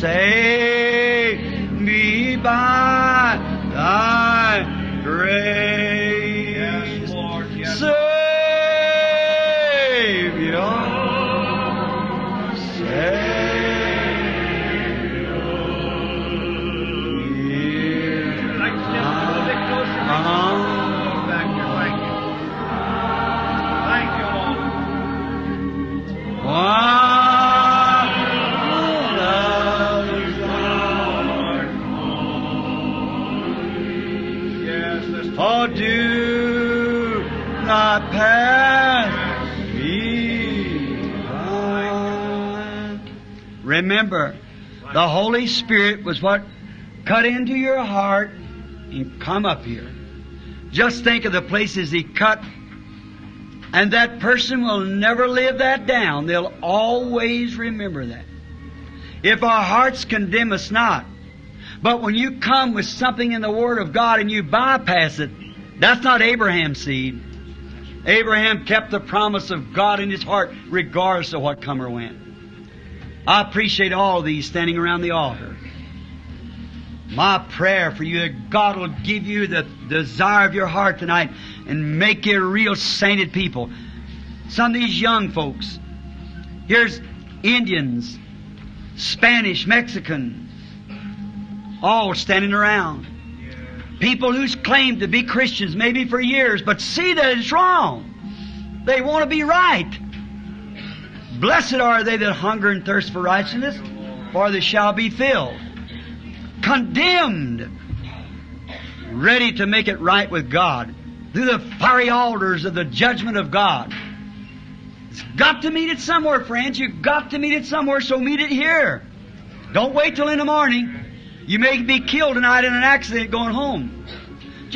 Save me by Thy grace, yes, Lord, yes. Savior, oh, Savior, Savior. Like step a little bit closer. Uh-huh. Oh, do not pass me by. Remember, the Holy Spirit was what cut into your heart and come up here. Just think of the places He cut. And that person will never live that down. They'll always remember that. If our hearts condemn us not, but when you come with something in the Word of God and you bypass it, that's not Abraham's seed. Abraham kept the promise of God in his heart regardless of what come or went. I appreciate all of these standing around the altar. My prayer for you that God will give you the desire of your heart tonight and make you real sainted people. Some of these young folks, here's Indians, Spanish, Mexican, all standing around. People who's claimed to be Christians maybe for years, but see that it's wrong. They want to be right. Blessed are they that hunger and thirst for righteousness, for they shall be filled. Condemned, ready to make it right with God through the fiery altars of the judgment of God. It's got to meet it somewhere, friends. You've got to meet it somewhere, so meet it here. Don't wait till in the morning. You may be killed tonight in an accident going home.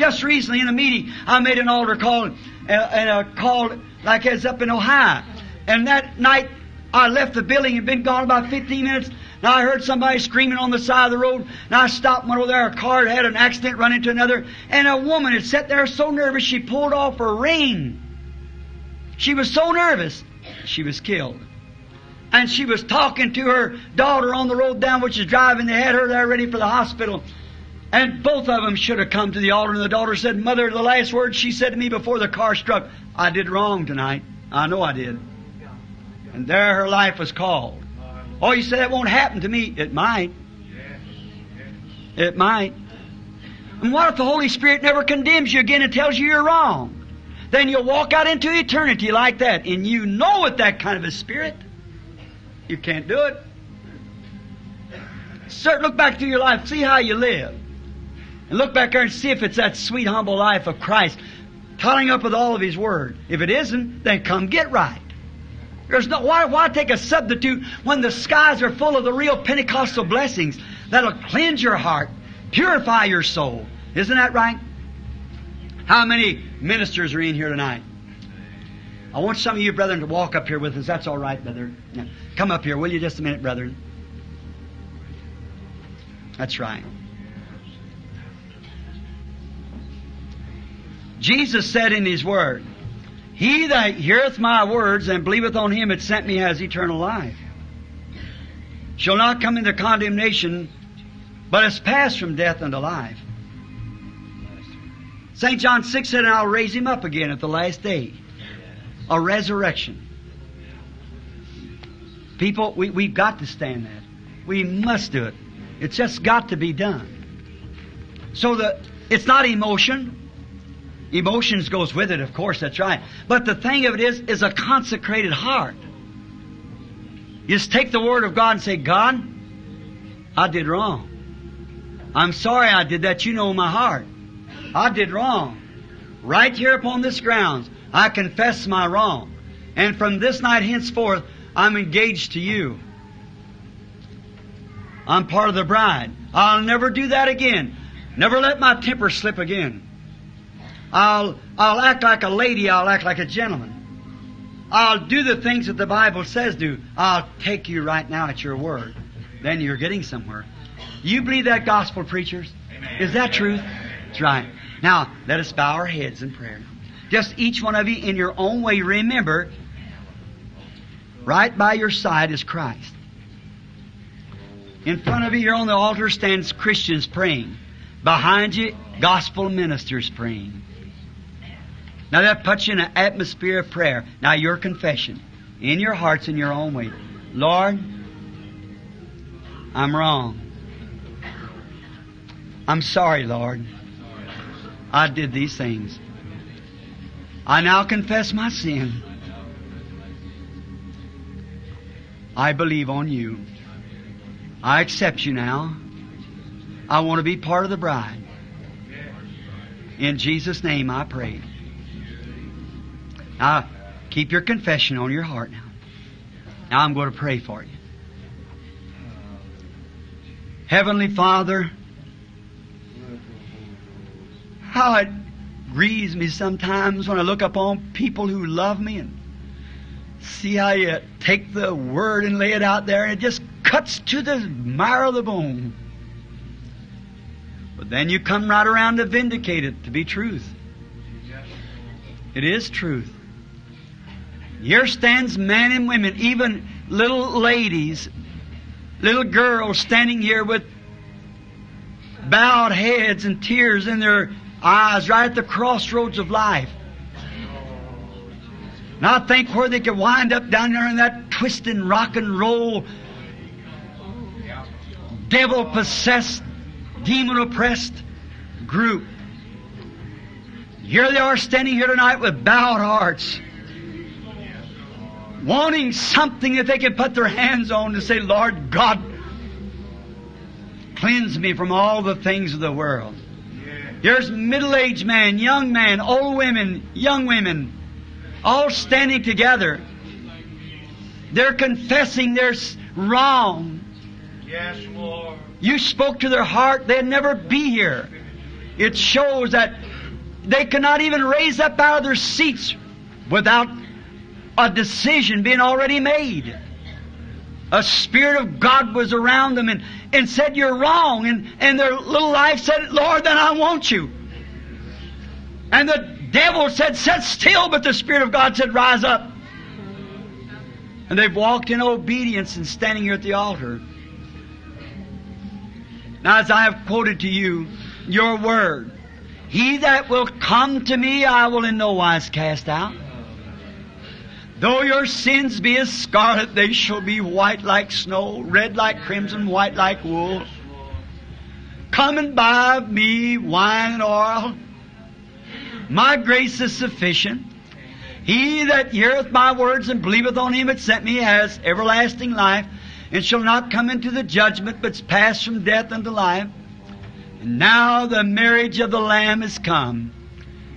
Just recently in a meeting, I made an altar call, and a call like it's up in Ohio. And that night, I left the building and been gone about fifteen minutes. And I heard somebody screaming on the side of the road. And I stopped and went over there. A car had an accident, run into another. And a woman had sat there so nervous, she pulled off her ring. She was so nervous, she was killed. And she was talking to her daughter on the road down, which is driving. They had her there ready for the hospital. And both of them should have come to the altar. And the daughter said, "Mother," the last words she said to me before the car struck, "I did wrong tonight. I know I did." And there her life was called. Oh, you say that won't happen to me. It might. It might. And what if the Holy Spirit never condemns you again and tells you you're wrong? Then you'll walk out into eternity like that. And you know, with that kind of a spirit, you can't do it. Sir, look back through your life. See how you live. And look back there and see if it's that sweet, humble life of Christ, tying up with all of His Word. If it isn't, then come get right. There's no, why, why take a substitute when the skies are full of the real Pentecostal blessings that'll cleanse your heart, purify your soul? Isn't that right? How many ministers are in here tonight? I want some of you brethren to walk up here with us. That's all right, brother. Now, come up here, will you? Just a minute, brethren. That's right. Jesus said in His Word, "He that heareth my words and believeth on Him that sent me has eternal life, shall not come into condemnation, but is passed from death unto life." Saint John six said, "And I'll raise Him up again at the last day." A resurrection. People, we, we've got to stand that. We must do it. It's just got to be done. So the, it's not emotion. Emotions goes with it, of course, that's right. But the thing of it is, is a consecrated heart. You just take the Word of God and say, "God, I did wrong. I'm sorry I did that. You know my heart. I did wrong. Right here upon this grounds, I confess my wrong. And from this night henceforth, I'm engaged to you. I'm part of the bride. I'll never do that again. Never let my temper slip again. I'll, I'll act like a lady. I'll act like a gentleman. I'll do the things that the Bible says do. I'll take you right now at your word." Then you're getting somewhere. You believe that gospel, preachers? Amen. Is that truth? That's right. Now, let us bow our heads in prayer. Just each one of you in your own way, remember, right by your side is Christ. In front of you, here on the altar, stands Christians praying. Behind you, gospel ministers praying. Now that puts you in an atmosphere of prayer. Now your confession, in your hearts, in your own way. "Lord, I'm wrong. I'm sorry, Lord. I did these things. I now confess my sin. I believe on you. I accept you now. I want to be part of the bride. In Jesus' name I pray." Now, keep your confession on your heart now. Now I'm going to pray for you. Heavenly Father, how it grieves me sometimes when I look upon people who love me and see how you take the Word and lay it out there, and it just cuts to the marrow of the bone. But then you come right around to vindicate it to be truth. It is truth. Here stands men and women, even little ladies, little girls standing here with bowed heads and tears in their eyes, right at the crossroads of life. And I think where they could wind up down there in that twisting rock and roll, devil-possessed, demon-oppressed group. Here they are standing here tonight with bowed hearts, wanting something that they can put their hands on to say, "Lord God, cleanse me from all the things of the world." There's middle-aged man, young man, old women, young women, all standing together. They're confessing their wrong. Yes, Lord. You spoke to their heart. They'd never be here. It shows that They could not even raise up out of their seats without a decision being already made. A Spirit of God was around them and, and said, "You're wrong." And, and their little life said, "Lord, then I want you." And the devil said, "Sit still," but the Spirit of God said, "Rise up." And they've walked in obedience and standing here at the altar. Now, as I have quoted to you, your word, "He that will come to me, I will in no wise cast out. Though your sins be as scarlet, they shall be white like snow, red like crimson, white like wool. Come and buy of me wine and oil. My grace is sufficient. He that heareth my words and believeth on him that sent me has everlasting life, and shall not come into the judgment, but is passed from death unto life. And now the marriage of the Lamb is come,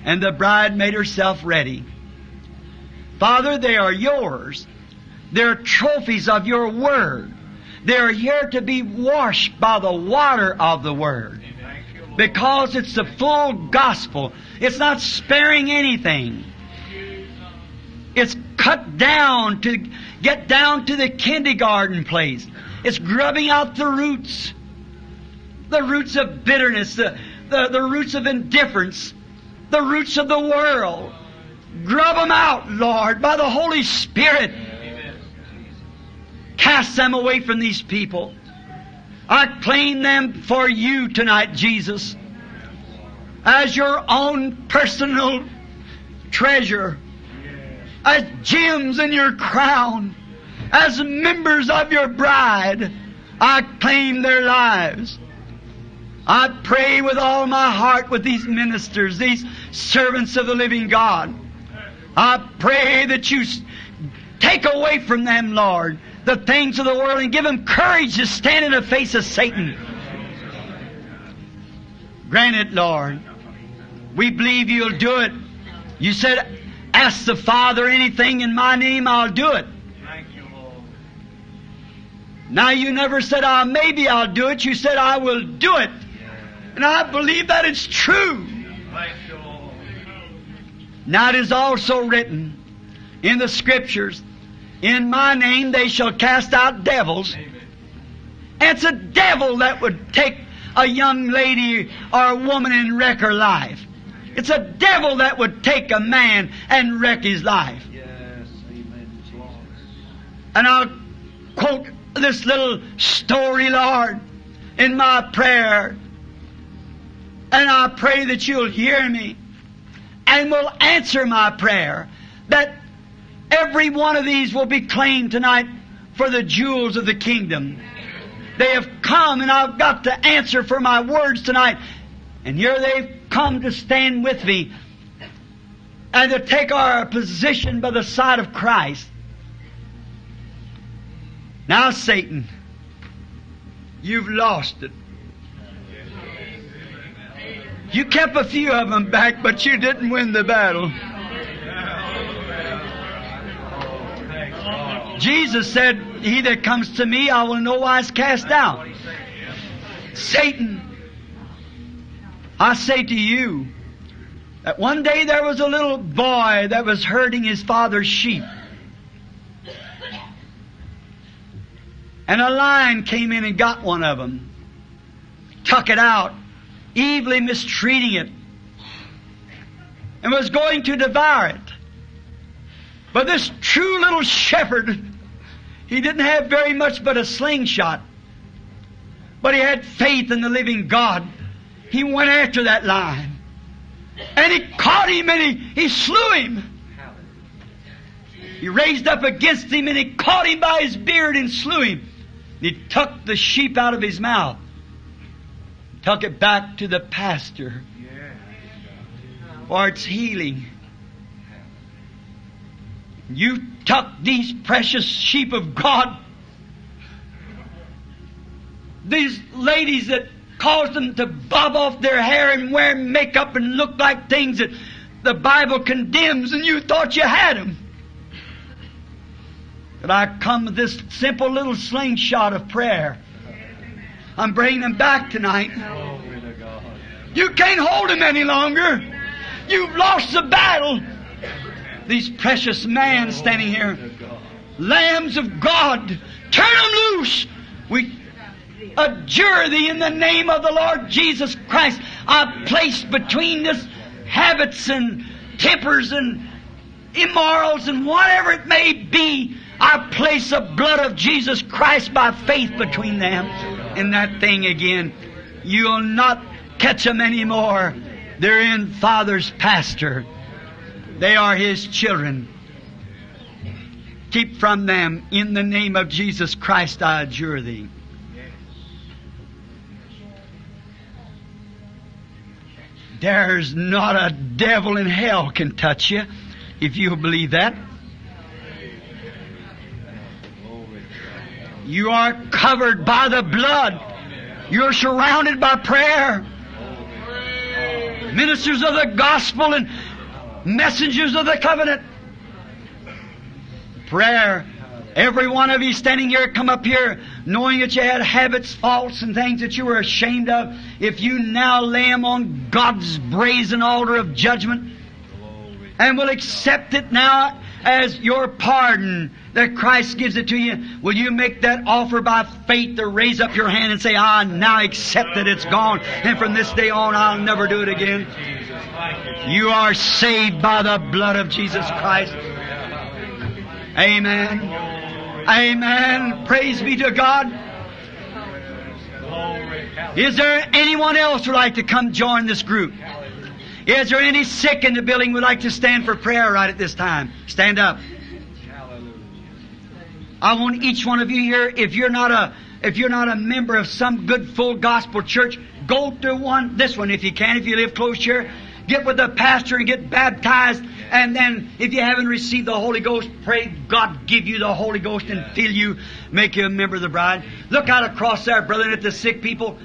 and the bride made herself ready." Father, they are yours. They're trophies of your word. They're here to be washed by the water of the word. Because it's the full gospel. It's not sparing anything. It's cut down to get down to the kindergarten place. It's grubbing out the roots. The roots of bitterness, the, the, the roots of indifference, the roots of the world. Grub them out, Lord, by the Holy Spirit. Amen. Cast them away from these people. I claim them for you tonight, Jesus, as your own personal treasure, as gems in your crown, as members of your bride. I claim their lives. I pray with all my heart with these ministers, these servants of the living God. I pray that you take away from them, Lord, the things of the world and give them courage to stand in the face of Satan. Grant it, Lord. We believe you'll do it. You said, "Ask the Father anything in my name, I'll do it." Thank you, Lord. Now, you never said, "Ah, maybe I'll do it." You said, "I will do it." And I believe that it's true. Thank you, Lord. Now it is also written in the Scriptures, "In my name they shall cast out devils." Amen. It's a devil that would take a young lady or a woman and wreck her life. It's a devil that would take a man and wreck his life. Yes. Amen. And I'll quote this little story, Lord, in my prayer. And I pray that you'll hear me and will answer my prayer, that every one of these will be claimed tonight for the jewels of the kingdom. They have come, and I've got to answer for my words tonight. And here they've come to stand with me and to take our position by the side of Christ. Now, Satan, you've lost it. You kept a few of them back, but you didn't win the battle. Jesus said, "He that comes to me, I will in no wise cast out." Satan, I say to you that one day there was a little boy that was herding his father's sheep. And a lion came in and got one of them, took it out, evilly mistreating it, and was going to devour it. But this true little shepherd, he didn't have very much but a slingshot, but he had faith in the living God. He went after that lion, and he caught him, and he, he slew him. He raised up against him, and he caught him by his beard and slew him. And he tucked the sheep out of his mouth, tuck it back to the pasture for its healing. You tuck these precious sheep of God, these ladies that cause them to bob off their hair and wear makeup and look like things that the Bible condemns, and you thought you had them. But I come with this simple little slingshot of prayer. I'm bringing them back tonight. You can't hold them any longer. You've lost the battle. These precious man standing here, lambs of God, turn them loose. We adjure thee in the name of the Lord Jesus Christ. I place between this habits and tempers and immorals and whatever it may be, I place the blood of Jesus Christ by faith between them and that thing again. You'll not catch them anymore. They're in Father's pasture. They are His children. Keep from them. In the name of Jesus Christ, I adjure thee. There's not a devil in hell can touch you, if you'll believe that. You are covered by the blood. You're surrounded by prayer. Ministers of the gospel and messengers of the covenant. Prayer. Every one of you standing here, come up here knowing that you had habits, faults, and things that you were ashamed of. If you now lay them on God's brazen altar of judgment and will accept it now as your pardon, that Christ gives it to you, will you make that offer by faith to raise up your hand and say, I now accept that it's gone, and from this day on I'll never do it again? You are saved by the blood of Jesus Christ. Amen. Amen. Praise be to God. Is there anyone else who would like to come join this group? Is there any sick in the building who would like to stand for prayer right at this time? Stand up. I want each one of you here, if you're not a if you're not a member of some good full gospel church, go to one, this one if you can, if you live close here. Get with the pastor and get baptized. And then if you haven't received the Holy Ghost, pray God give you the Holy Ghost and fill you, make you a member of the bride. Look out across there, brethren, at the sick people.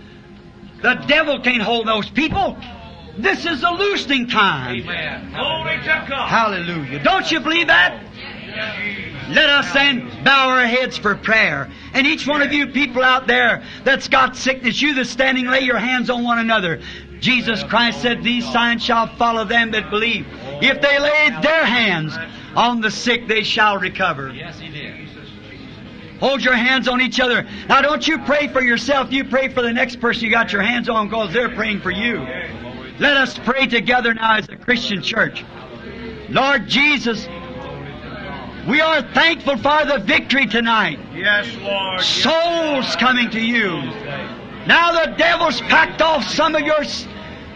The devil can't hold those people. This is the loosening time. Amen. Glory to God. Hallelujah. Don't you believe that? Let us then bow our heads for prayer. And each one of you people out there that's got sickness, you that's standing, lay your hands on one another. Jesus Christ said, these signs shall follow them that believe. If they lay their hands on the sick, they shall recover. Yes, He did. Hold your hands on each other. Now, don't you pray for yourself. You pray for the next person you got your hands on because they're praying for you. Let us pray together now as a Christian church. Lord Jesus, we are thankful for the victory tonight. Yes, Lord. Souls coming to you. Now the devil's packed off some of your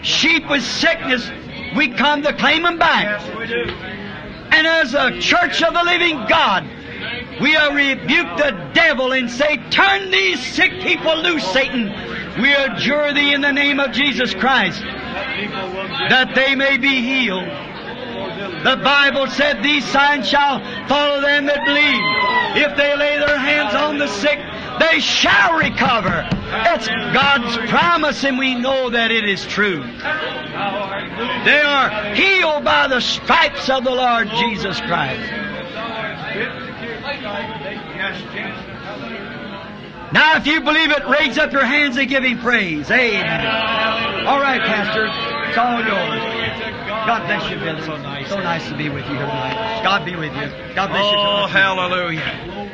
sheep with sickness. We come to claim them back. And as a church of the living God, we rebuke the devil and say, turn these sick people loose, Satan. We adjure thee in the name of Jesus Christ, that they may be healed. The Bible said, these signs shall follow them that believe. If they lay their hands on the sick, they shall recover. It's God's promise, and we know that it is true. They are healed by the stripes of the Lord Jesus Christ. Now, if you believe it, raise up your hands and give Him praise. Amen. All right, Pastor. It's all yours. God bless you, Bill. So nice to be with you here tonight. God be with you. God bless you. Oh, hallelujah.